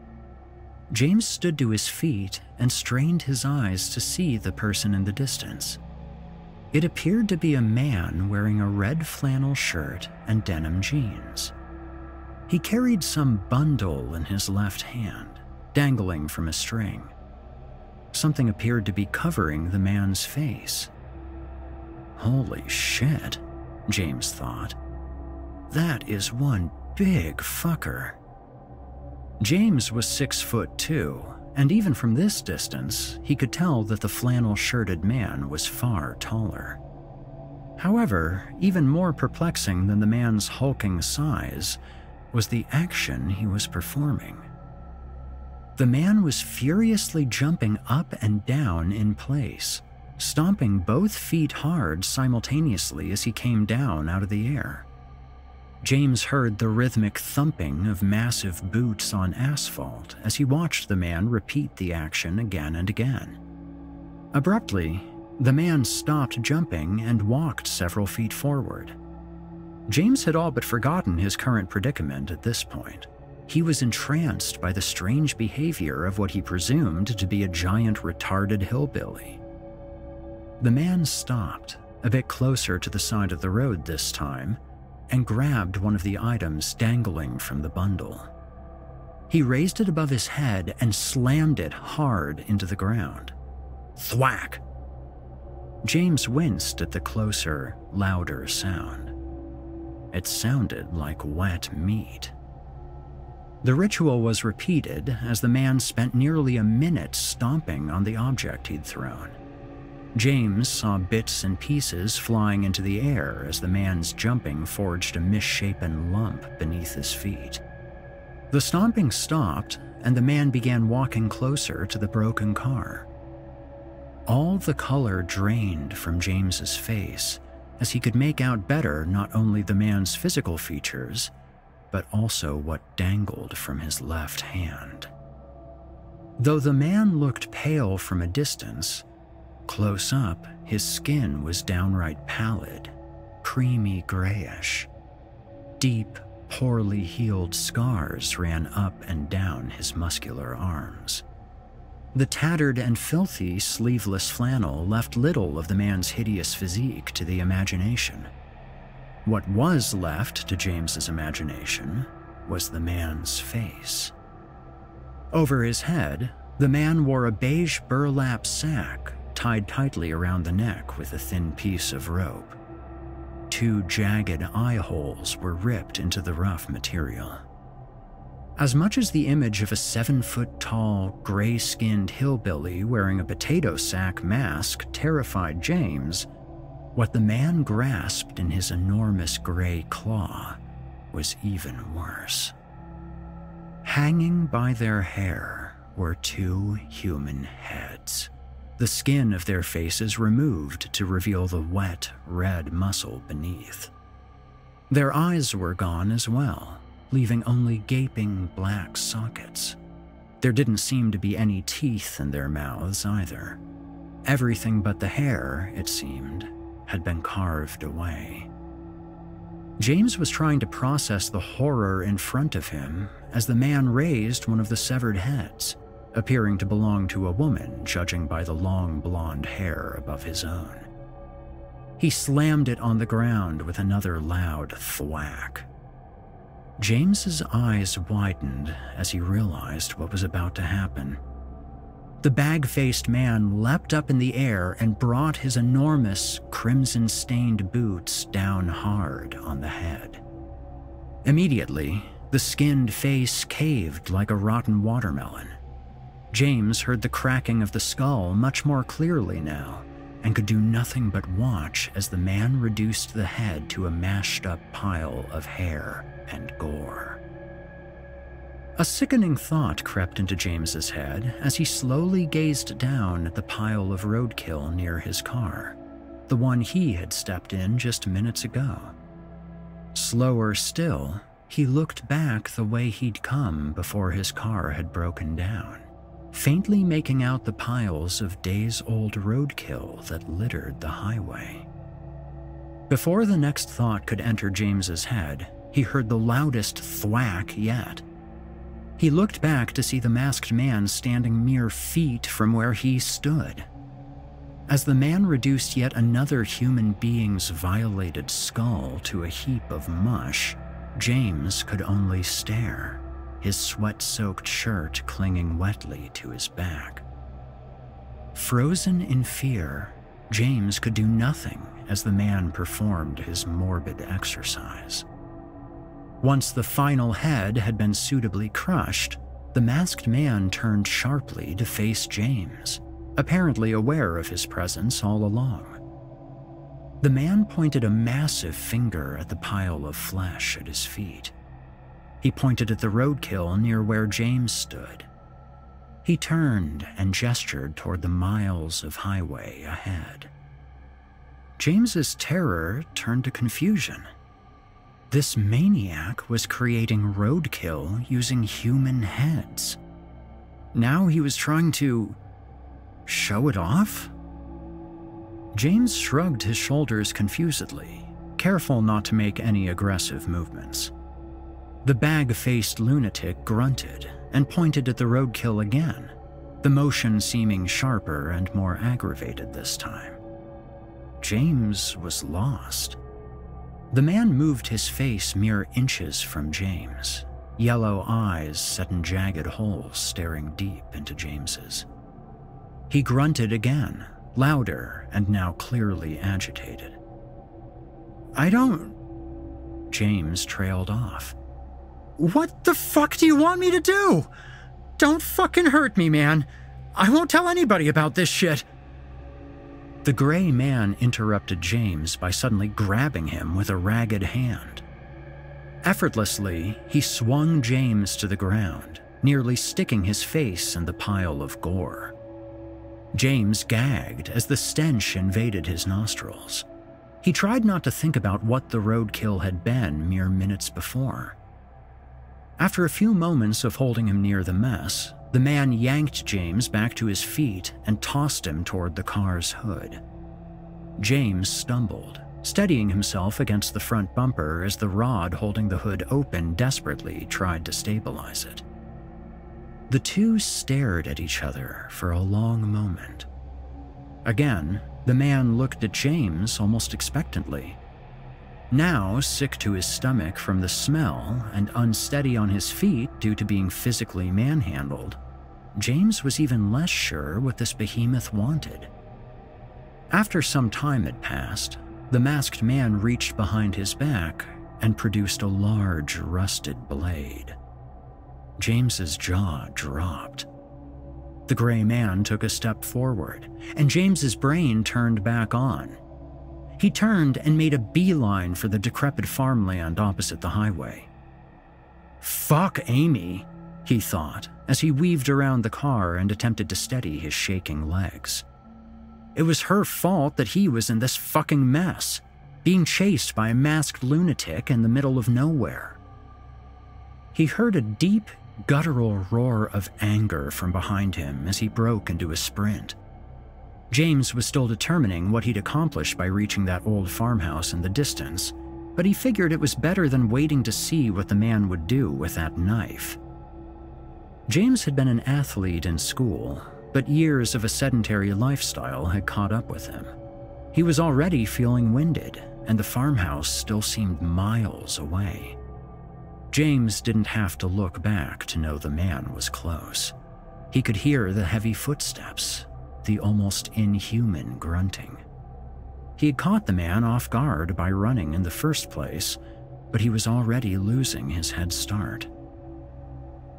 James stood to his feet and strained his eyes to see the person in the distance. It appeared to be a man wearing a red flannel shirt and denim jeans. He carried some bundle in his left hand, dangling from a string. Something appeared to be covering the man's face. Holy shit, James thought. That is one big fucker. James was 6'2", and even from this distance, he could tell that the flannel-shirted man was far taller. However, even more perplexing than the man's hulking size was the action he was performing. The man was furiously jumping up and down in place, stomping both feet hard simultaneously as he came down out of the air. James heard the rhythmic thumping of massive boots on asphalt as he watched the man repeat the action again and again. Abruptly, the man stopped jumping and walked several feet forward. James had all but forgotten his current predicament at this point. He was entranced by the strange behavior of what he presumed to be a giant retarded hillbilly. The man stopped, a bit closer to the side of the road this time, and grabbed one of the items dangling from the bundle. He raised it above his head and slammed it hard into the ground. Thwack! James winced at the closer, louder sound. It sounded like wet meat. The ritual was repeated as the man spent nearly a minute stomping on the object he'd thrown. James saw bits and pieces flying into the air as the man's jumping forged a misshapen lump beneath his feet. The stomping stopped, and the man began walking closer to the broken car. All the color drained from James's face, as he could make out better not only the man's physical features, but also what dangled from his left hand. Though the man looked pale from a distance, close up, his skin was downright pallid, creamy grayish. Deep, poorly healed scars ran up and down his muscular arms. The tattered and filthy sleeveless flannel left little of the man's hideous physique to the imagination. What was left to James's imagination was the man's face. Over his head, the man wore a beige burlap sack tied tightly around the neck with a thin piece of rope. Two jagged eye holes were ripped into the rough material. As much as the image of a 7-foot-tall, gray-skinned hillbilly wearing a potato sack mask terrified James, what the man grasped in his enormous gray claw was even worse. Hanging by their hair were two human heads, the skin of their faces removed to reveal the wet, red muscle beneath. Their eyes were gone as well, leaving only gaping black sockets. There didn't seem to be any teeth in their mouths either. Everything but the hair, it seemed, had been carved away. James was trying to process the horror in front of him as the man raised one of the severed heads, appearing to belong to a woman, judging by the long blonde hair above his own. He slammed it on the ground with another loud thwack. James's eyes widened as he realized what was about to happen. The bag-faced man leapt up in the air and brought his enormous, crimson-stained boots down hard on the head. Immediately, the skinned face caved like a rotten watermelon. James heard the cracking of the skull much more clearly now, and could do nothing but watch as the man reduced the head to a mashed-up pile of hair and gore. A sickening thought crept into James's head as he slowly gazed down at the pile of roadkill near his car, the one he had stepped in just minutes ago. Slower still, he looked back the way he'd come before his car had broken down, faintly making out the piles of days-old roadkill that littered the highway. Before the next thought could enter James's head, he heard the loudest thwack yet. He looked back to see the masked man standing mere feet from where he stood. As the man reduced yet another human being's violated skull to a heap of mush, James could only stare, his sweat-soaked shirt clinging wetly to his back. Frozen in fear, James could do nothing as the man performed his morbid exercise. Once the final head had been suitably crushed, the masked man turned sharply to face James, apparently aware of his presence all along. The man pointed a massive finger at the pile of flesh at his feet. He pointed at the roadkill near where James stood. He turned and gestured toward the miles of highway ahead. James's terror turned to confusion. This maniac was creating roadkill using human heads. Now he was trying to show it off? James shrugged his shoulders confusedly, careful not to make any aggressive movements. The bag-faced lunatic grunted and pointed at the roadkill again, the motion seeming sharper and more aggravated this time. James was lost. The man moved his face mere inches from James, yellow eyes set in jagged holes staring deep into James's. He grunted again, louder and now clearly agitated. "I don't..." James trailed off. "What the fuck do you want me to do? Don't fucking hurt me, man. I won't tell anybody about this shit." The gray man interrupted James by suddenly grabbing him with a ragged hand. Effortlessly, he swung James to the ground, nearly sticking his face in the pile of gore. James gagged as the stench invaded his nostrils. He tried not to think about what the roadkill had been mere minutes before. After a few moments of holding him near the mess, the man yanked James back to his feet and tossed him toward the car's hood. James stumbled, steadying himself against the front bumper as the rod holding the hood open desperately tried to stabilize it. The two stared at each other for a long moment. Again, the man looked at James almost expectantly. Now sick to his stomach from the smell and unsteady on his feet due to being physically manhandled, James was even less sure what this behemoth wanted. After some time had passed, the masked man reached behind his back and produced a large, rusted blade. James's jaw dropped. The gray man took a step forward, and James's brain turned back on. He turned and made a beeline for the decrepit farmland opposite the highway. "Fuck Amy," he thought, as he weaved around the car and attempted to steady his shaking legs. It was her fault that he was in this fucking mess, being chased by a masked lunatic in the middle of nowhere. He heard a deep, guttural roar of anger from behind him as he broke into a sprint. James was still determining what he'd accomplished by reaching that old farmhouse in the distance, but he figured it was better than waiting to see what the man would do with that knife. James had been an athlete in school, but years of a sedentary lifestyle had caught up with him. He was already feeling winded, and the farmhouse still seemed miles away. James didn't have to look back to know the man was close. He could hear the heavy footsteps, the almost inhuman grunting. He had caught the man off guard by running in the first place, but he was already losing his head start.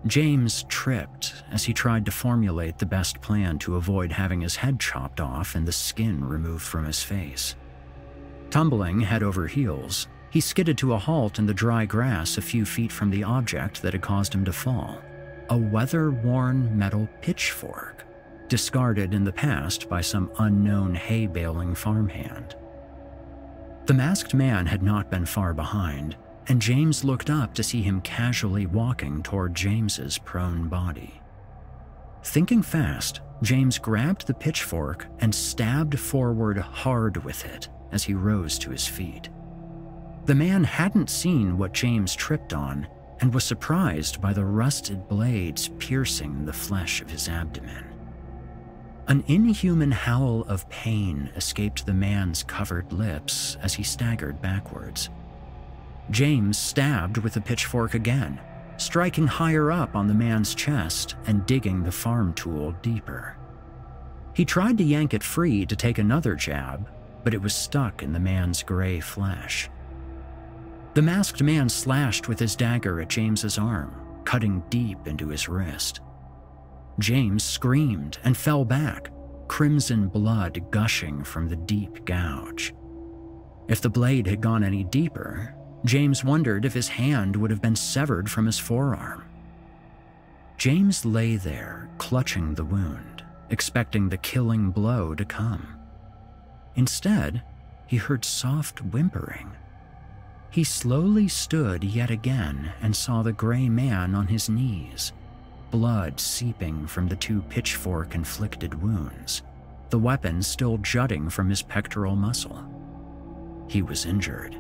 James tripped as he tried to formulate the best plan to avoid having his head chopped off and the skin removed from his face. Tumbling head over heels, he skidded to a halt in the dry grass a few feet from the object that had caused him to fall, a weather-worn metal pitchfork, discarded in the past by some unknown hay-baling farmhand. The masked man had not been far behind, and James looked up to see him casually walking toward James's prone body. Thinking fast, James grabbed the pitchfork and stabbed forward hard with it as he rose to his feet. The man hadn't seen what James tripped on and was surprised by the rusted blades piercing the flesh of his abdomen. An inhuman howl of pain escaped the man's covered lips as he staggered backwards. James stabbed with the pitchfork again, striking higher up on the man's chest and digging the farm tool deeper. He tried to yank it free to take another jab, but it was stuck in the man's gray flesh. The masked man slashed with his dagger at James's arm, cutting deep into his wrist. James screamed and fell back, crimson blood gushing from the deep gouge. If the blade had gone any deeper, James wondered if his hand would have been severed from his forearm. James lay there, clutching the wound, expecting the killing blow to come. Instead, he heard soft whimpering. He slowly stood yet again and saw the gray man on his knees, blood seeping from the two pitchfork-inflicted wounds, the weapon still jutting from his pectoral muscle. He was injured.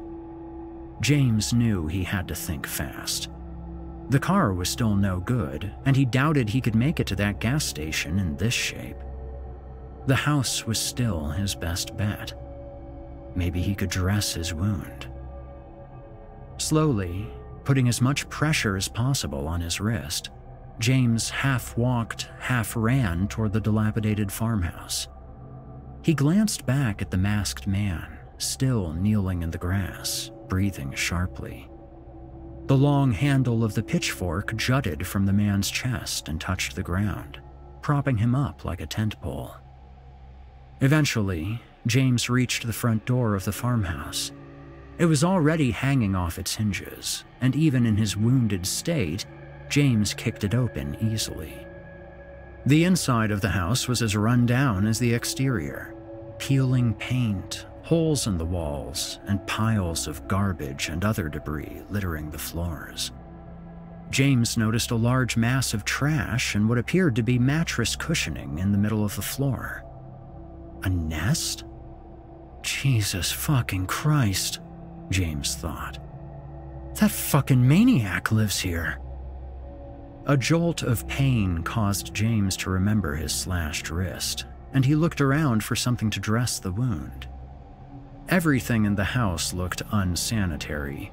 James knew he had to think fast. The car was still no good, and he doubted he could make it to that gas station in this shape. The house was still his best bet. Maybe he could dress his wound. Slowly, putting as much pressure as possible on his wrist, James half-walked, half-ran toward the dilapidated farmhouse. He glanced back at the masked man, still kneeling in the grass, breathing sharply. The long handle of the pitchfork jutted from the man's chest and touched the ground, propping him up like a tent pole. Eventually, James reached the front door of the farmhouse. It was already hanging off its hinges, and even in his wounded state, James kicked it open easily. The inside of the house was as run down as the exterior, peeling paint, holes in the walls, and piles of garbage and other debris littering the floors. James noticed a large mass of trash and what appeared to be mattress cushioning in the middle of the floor. A nest? Jesus fucking Christ, James thought. That fucking maniac lives here. A jolt of pain caused James to remember his slashed wrist, and he looked around for something to dress the wound. Everything in the house looked unsanitary,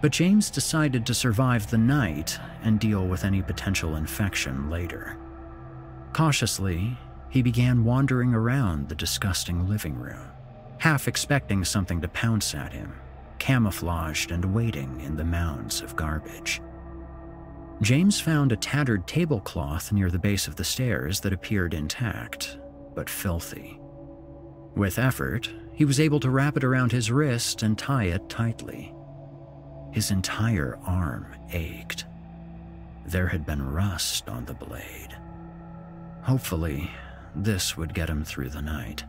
but James decided to survive the night and deal with any potential infection later. Cautiously, he began wandering around the disgusting living room, half expecting something to pounce at him, camouflaged and waiting in the mounds of garbage. James found a tattered tablecloth near the base of the stairs that appeared intact, but filthy. With effort, he was able to wrap it around his wrist and tie it tightly. His entire arm ached. There had been rust on the blade. Hopefully, this would get him through the night.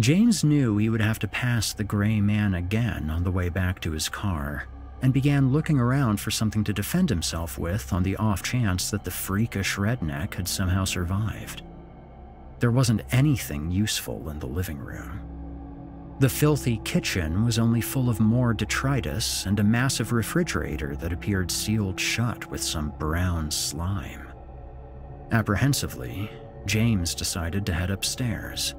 James knew he would have to pass the gray man again on the way back to his car, and began looking around for something to defend himself with on the off chance that the freakish redneck had somehow survived. There wasn't anything useful in the living room. The filthy kitchen was only full of more detritus and a massive refrigerator that appeared sealed shut with some brown slime. Apprehensively, James decided to head upstairs.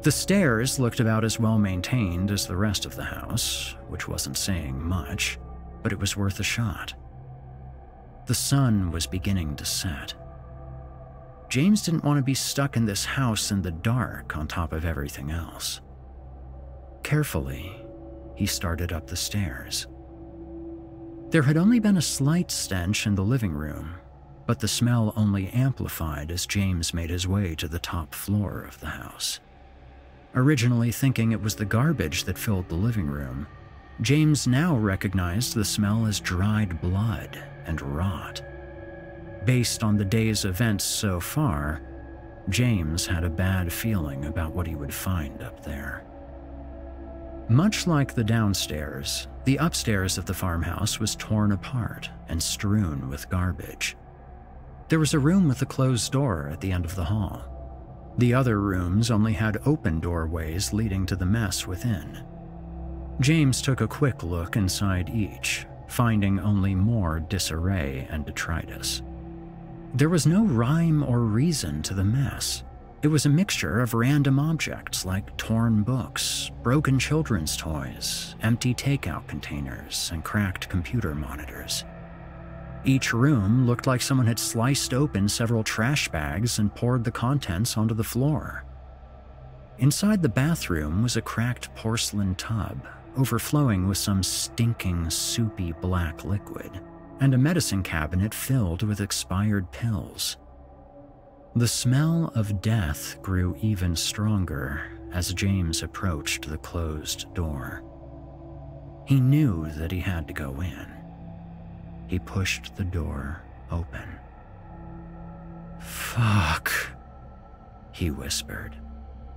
The stairs looked about as well maintained as the rest of the house, which wasn't saying much, but it was worth a shot. The sun was beginning to set. James didn't want to be stuck in this house in the dark on top of everything else. Carefully, he started up the stairs. There had only been a slight stench in the living room, but the smell only amplified as James made his way to the top floor of the house. Originally thinking it was the garbage that filled the living room, James now recognized the smell as dried blood and rot. Based on the day's events so far, James had a bad feeling about what he would find up there. Much like the downstairs, the upstairs of the farmhouse was torn apart and strewn with garbage. There was a room with a closed door at the end of the hall. The other rooms only had open doorways leading to the mess within. James took a quick look inside each, finding only more disarray and detritus. There was no rhyme or reason to the mess. It was a mixture of random objects like torn books, broken children's toys, empty takeout containers, and cracked computer monitors. Each room looked like someone had sliced open several trash bags and poured the contents onto the floor. Inside the bathroom was a cracked porcelain tub, overflowing with some stinking, soupy black liquid, and a medicine cabinet filled with expired pills. The smell of death grew even stronger as James approached the closed door. He knew that he had to go in. He pushed the door open. "Fuck," he whispered,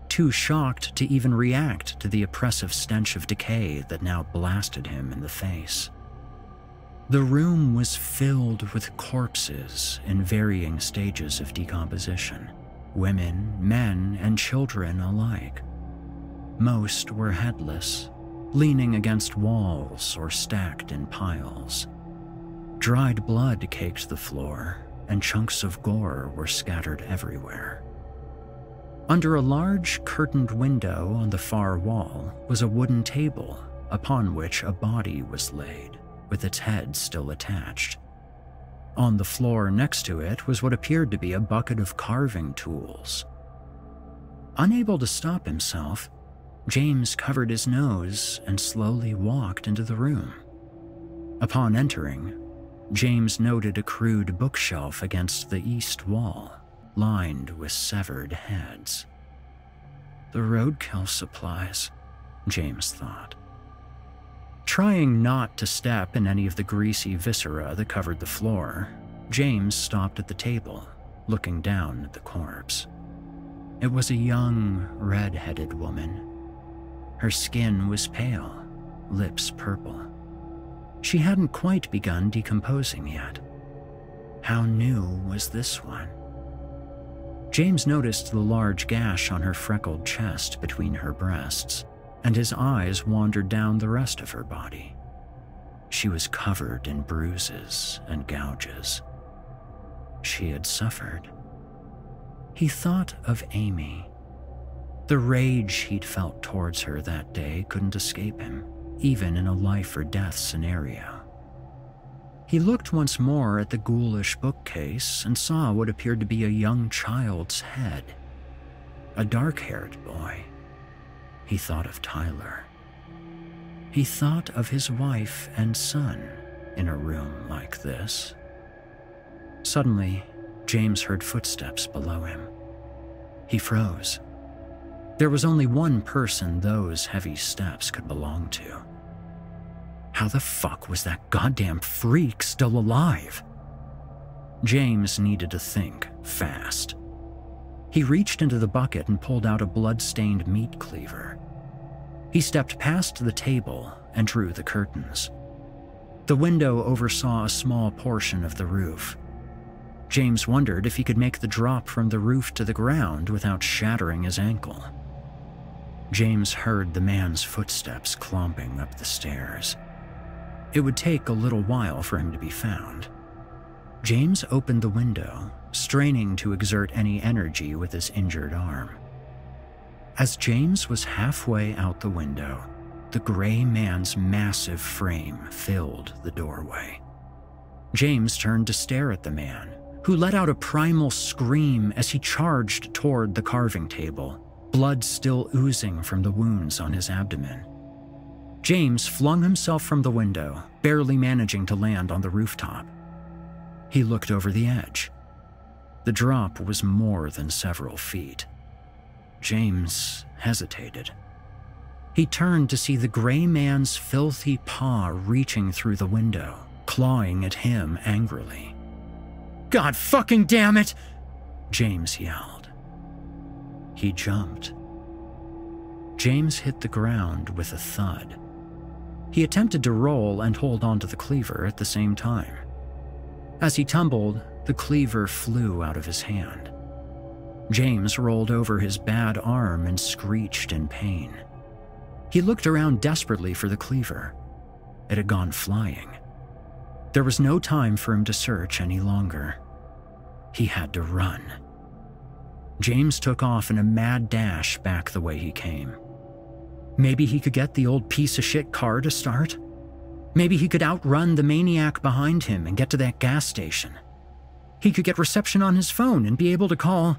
too shocked to even react to the oppressive stench of decay that now blasted him in the face. The room was filled with corpses in varying stages of decomposition, women, men, and children alike. Most were headless, leaning against walls or stacked in piles. Dried blood caked the floor, and chunks of gore were scattered everywhere. Under a large curtained window on the far wall was a wooden table, upon which a body was laid, with its head still attached. On the floor next to it was what appeared to be a bucket of carving tools. Unable to stop himself, James covered his nose and slowly walked into the room. Upon entering, James noted a crude bookshelf against the east wall, lined with severed heads. The roadkill supplies, James thought. Trying not to step in any of the greasy viscera that covered the floor, James stopped at the table, looking down at the corpse. It was a young, red-headed woman. Her skin was pale, lips purple. She hadn't quite begun decomposing yet. How new was this one? James noticed the large gash on her freckled chest between her breasts, and his eyes wandered down the rest of her body. She was covered in bruises and gouges. She had suffered. He thought of Amy. The rage he'd felt towards her that day couldn't escape him, even in a life-or-death scenario. He looked once more at the ghoulish bookcase and saw what appeared to be a young child's head. A dark-haired boy. He thought of Tyler. He thought of his wife and son in a room like this. Suddenly, James heard footsteps below him. He froze. There was only one person those heavy steps could belong to. How the fuck was that goddamn freak still alive? James needed to think fast. He reached into the bucket and pulled out a blood-stained meat cleaver. He stepped past the table and drew the curtains. The window oversaw a small portion of the roof. James wondered if he could make the drop from the roof to the ground without shattering his ankle. James heard the man's footsteps clomping up the stairs. It would take a little while for him to be found. James opened the window, straining to exert any energy with his injured arm. As James was halfway out the window, the gray man's massive frame filled the doorway. James turned to stare at the man, who let out a primal scream as he charged toward the carving table, blood still oozing from the wounds on his abdomen. James flung himself from the window, barely managing to land on the rooftop. He looked over the edge. The drop was more than several feet. James hesitated. He turned to see the gray man's filthy paw reaching through the window, clawing at him angrily. "God fucking damn it!" James yelled. He jumped. James hit the ground with a thud. He attempted to roll and hold onto the cleaver at the same time. As he tumbled, the cleaver flew out of his hand. James rolled over his bad arm and screeched in pain. He looked around desperately for the cleaver. It had gone flying. There was no time for him to search any longer. He had to run. James took off in a mad dash back the way he came. Maybe he could get the old piece of shit car to start. Maybe he could outrun the maniac behind him and get to that gas station. He could get reception on his phone and be able to call.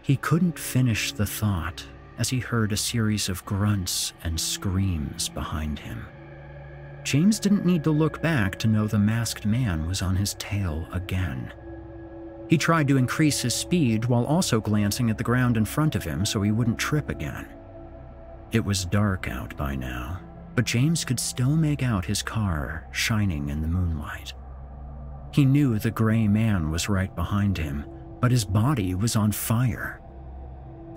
He couldn't finish the thought as he heard a series of grunts and screams behind him. James didn't need to look back to know the masked man was on his tail again. He tried to increase his speed while also glancing at the ground in front of him so he wouldn't trip again. It was dark out by now, but James could still make out his car shining in the moonlight. He knew the gray man was right behind him, but his body was on fire.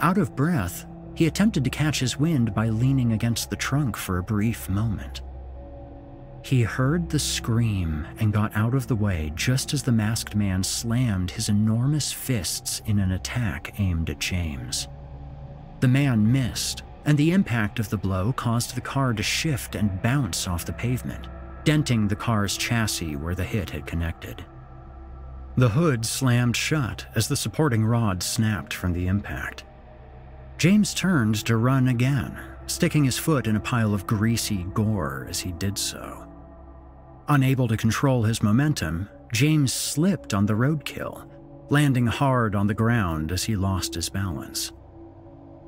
Out of breath, he attempted to catch his wind by leaning against the trunk for a brief moment. He heard the scream and got out of the way just as the masked man slammed his enormous fists in an attack aimed at James. The man missed, and the impact of the blow caused the car to shift and bounce off the pavement, denting the car's chassis where the hit had connected. The hood slammed shut as the supporting rod snapped from the impact. James turned to run again, sticking his foot in a pile of greasy gore as he did so. Unable to control his momentum, James slipped on the roadkill, landing hard on the ground as he lost his balance.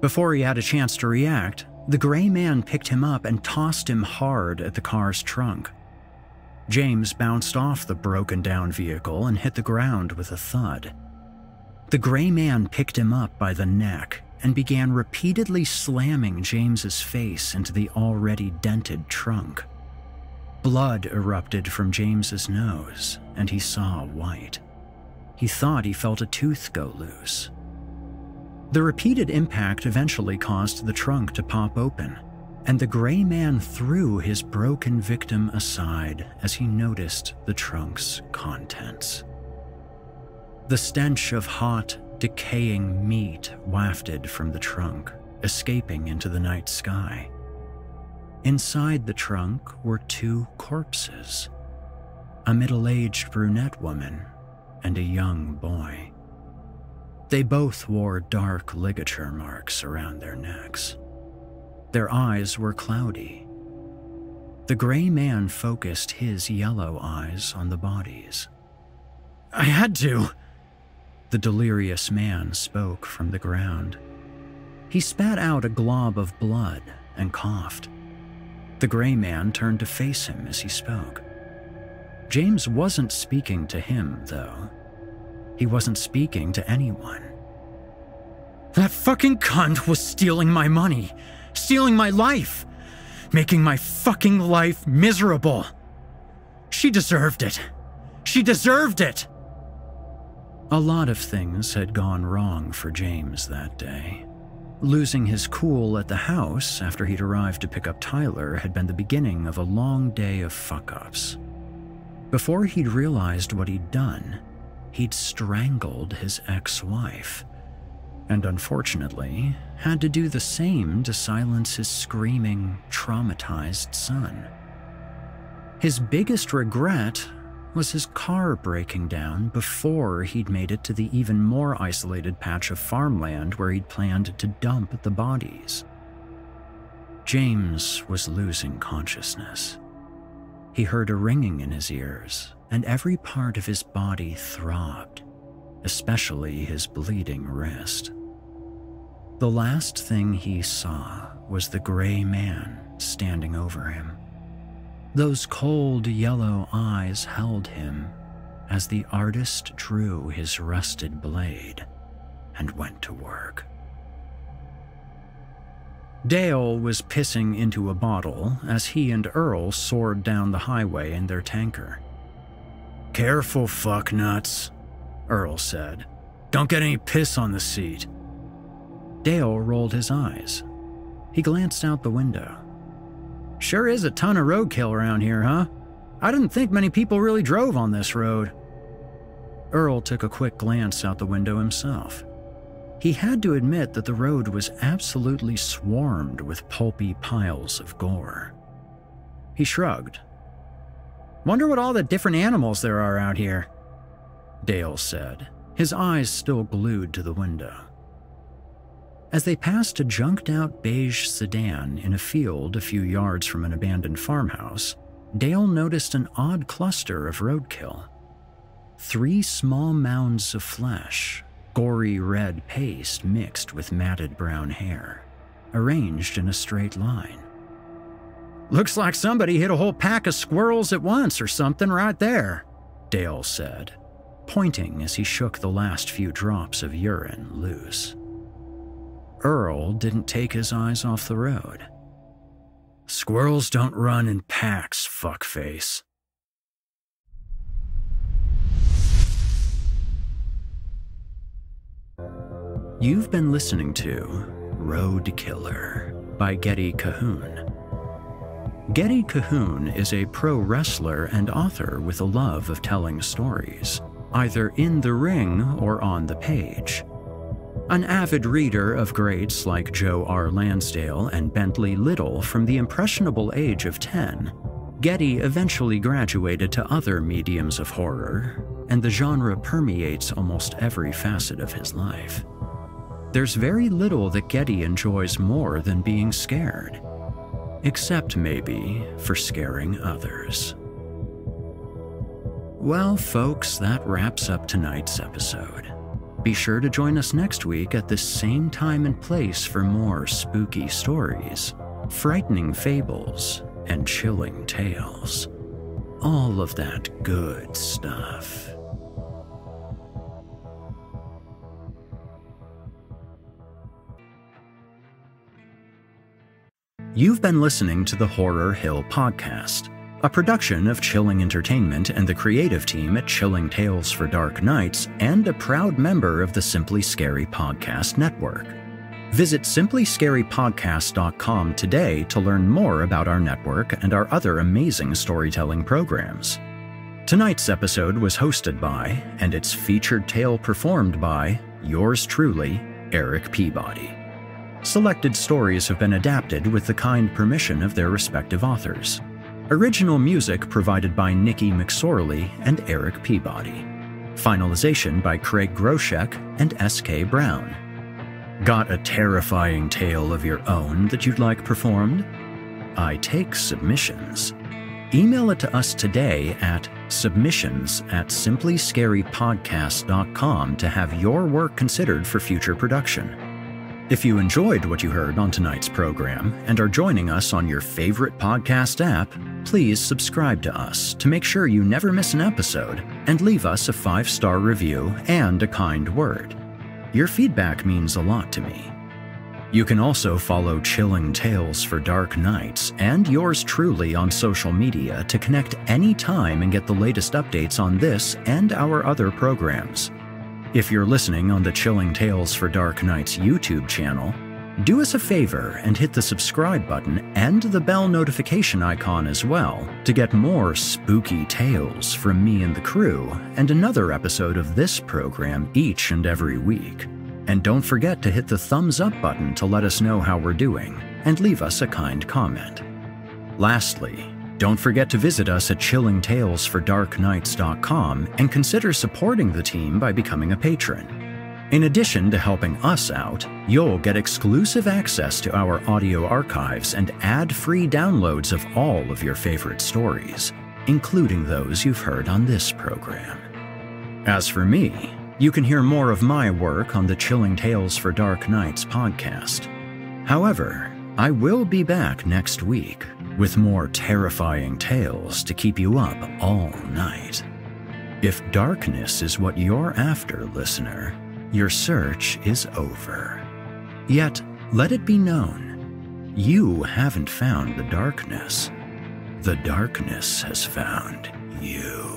Before he had a chance to react, the gray man picked him up and tossed him hard at the car's trunk. James bounced off the broken-down vehicle and hit the ground with a thud. The gray man picked him up by the neck and began repeatedly slamming James's face into the already dented trunk. Blood erupted from James's nose, and he saw white. He thought he felt a tooth go loose. The repeated impact eventually caused the trunk to pop open, and the gray man threw his broken victim aside as he noticed the trunk's contents. The stench of hot, decaying meat wafted from the trunk, escaping into the night sky. Inside the trunk were two corpses, a middle-aged brunette woman and a young boy. They both wore dark ligature marks around their necks. Their eyes were cloudy. The gray man focused his yellow eyes on the bodies. "I had to!" The delirious man spoke from the ground. He spat out a glob of blood and coughed. The gray man turned to face him as he spoke. James wasn't speaking to him, though. He wasn't speaking to anyone. "That fucking cunt was stealing my money, stealing my life, making my fucking life miserable. She deserved it. She deserved it." A lot of things had gone wrong for James that day. Losing his cool at the house after he'd arrived to pick up Tyler had been the beginning of a long day of fuck-ups. Before he'd realized what he'd done, he'd strangled his ex-wife, and unfortunately, had to do the same to silence his screaming, traumatized son. His biggest regret was his car breaking down before he'd made it to the even more isolated patch of farmland where he'd planned to dump the bodies. James was losing consciousness. He heard a ringing in his ears, and every part of his body throbbed, especially his bleeding wrist. The last thing he saw was the gray man standing over him. Those cold yellow eyes held him as the artist drew his rusted blade and went to work. Dale was pissing into a bottle as he and Earl soared down the highway in their tanker. "Careful, fucknuts," Earl said. "Don't get any piss on the seat." Dale rolled his eyes. He glanced out the window. "Sure is a ton of roadkill around here, huh? I didn't think many people really drove on this road." Earl took a quick glance out the window himself. He had to admit that the road was absolutely swarmed with pulpy piles of gore. He shrugged. "Wonder what all the different animals there are out here," Dale said, his eyes still glued to the window. As they passed a junked-out beige sedan in a field a few yards from an abandoned farmhouse, Dale noticed an odd cluster of roadkill. Three small mounds of flesh, gory red paste mixed with matted brown hair, arranged in a straight line. "Looks like somebody hit a whole pack of squirrels at once or something right there," Dale said, pointing as he shook the last few drops of urine loose. Earl didn't take his eyes off the road. "Squirrels don't run in packs, fuckface." You've been listening to Road Killer by Geddy Cahoon. Geddy Cahoon is a pro wrestler and author with a love of telling stories, either in the ring or on the page. An avid reader of greats like Joe R. Lansdale and Bentley Little from the impressionable age of 10, Geddy eventually graduated to other mediums of horror, and the genre permeates almost every facet of his life. There's very little that Geddy enjoys more than being scared, except maybe for scaring others. Well, folks, that wraps up tonight's episode. Be sure to join us next week at this same time and place for more spooky stories, frightening fables, and chilling tales. All of that good stuff. You've been listening to the Horror Hill Podcast, a production of Chilling Entertainment and the creative team at Chilling Tales for Dark Nights, and a proud member of the Simply Scary Podcast Network. Visit simplyscarypodcast.com today to learn more about our network and our other amazing storytelling programs. Tonight's episode was hosted by, and its featured tale performed by, yours truly, Eric Peabody. Selected stories have been adapted with the kind permission of their respective authors. Original music provided by Nikki McSorley and Eric Peabody. Finalization by Craig Groschek and SK Brown. Got a terrifying tale of your own that you'd like performed? I take submissions. Email it to us today at submissions@simplyscarypodcast.com to have your work considered for future production. If you enjoyed what you heard on tonight's program and are joining us on your favorite podcast app, please subscribe to us to make sure you never miss an episode, and leave us a 5-star review and a kind word. Your feedback means a lot to me. You can also follow Chilling Tales for Dark Nights and yours truly on social media to connect anytime and get the latest updates on this and our other programs. If you're listening on the Chilling Tales for Dark Nights YouTube channel, do us a favor and hit the subscribe button and the bell notification icon as well to get more spooky tales from me and the crew and another episode of this program each and every week. And don't forget to hit the thumbs up button to let us know how we're doing and leave us a kind comment. Lastly, don't forget to visit us at chillingtalesfordarknights.com and consider supporting the team by becoming a patron. In addition to helping us out, you'll get exclusive access to our audio archives and ad-free downloads of all of your favorite stories, including those you've heard on this program. As for me, you can hear more of my work on the Chilling Tales for Dark Nights podcast. However, I will be back next week with more terrifying tales to keep you up all night. If darkness is what you're after, listener, your search is over. Yet, let it be known, you haven't found the darkness. The darkness has found you.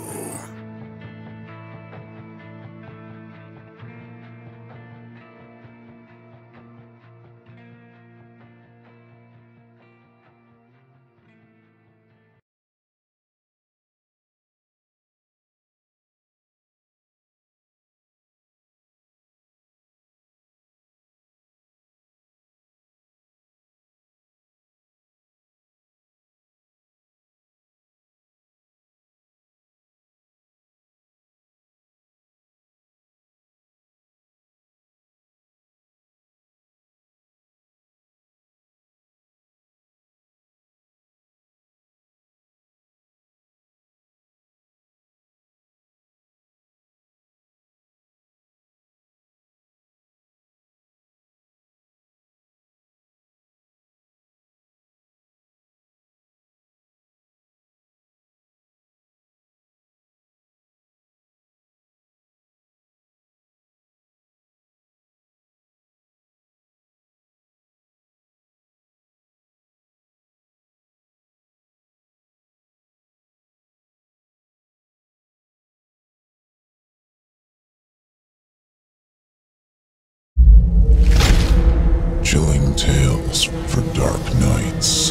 Chilling Tales for Dark Nights.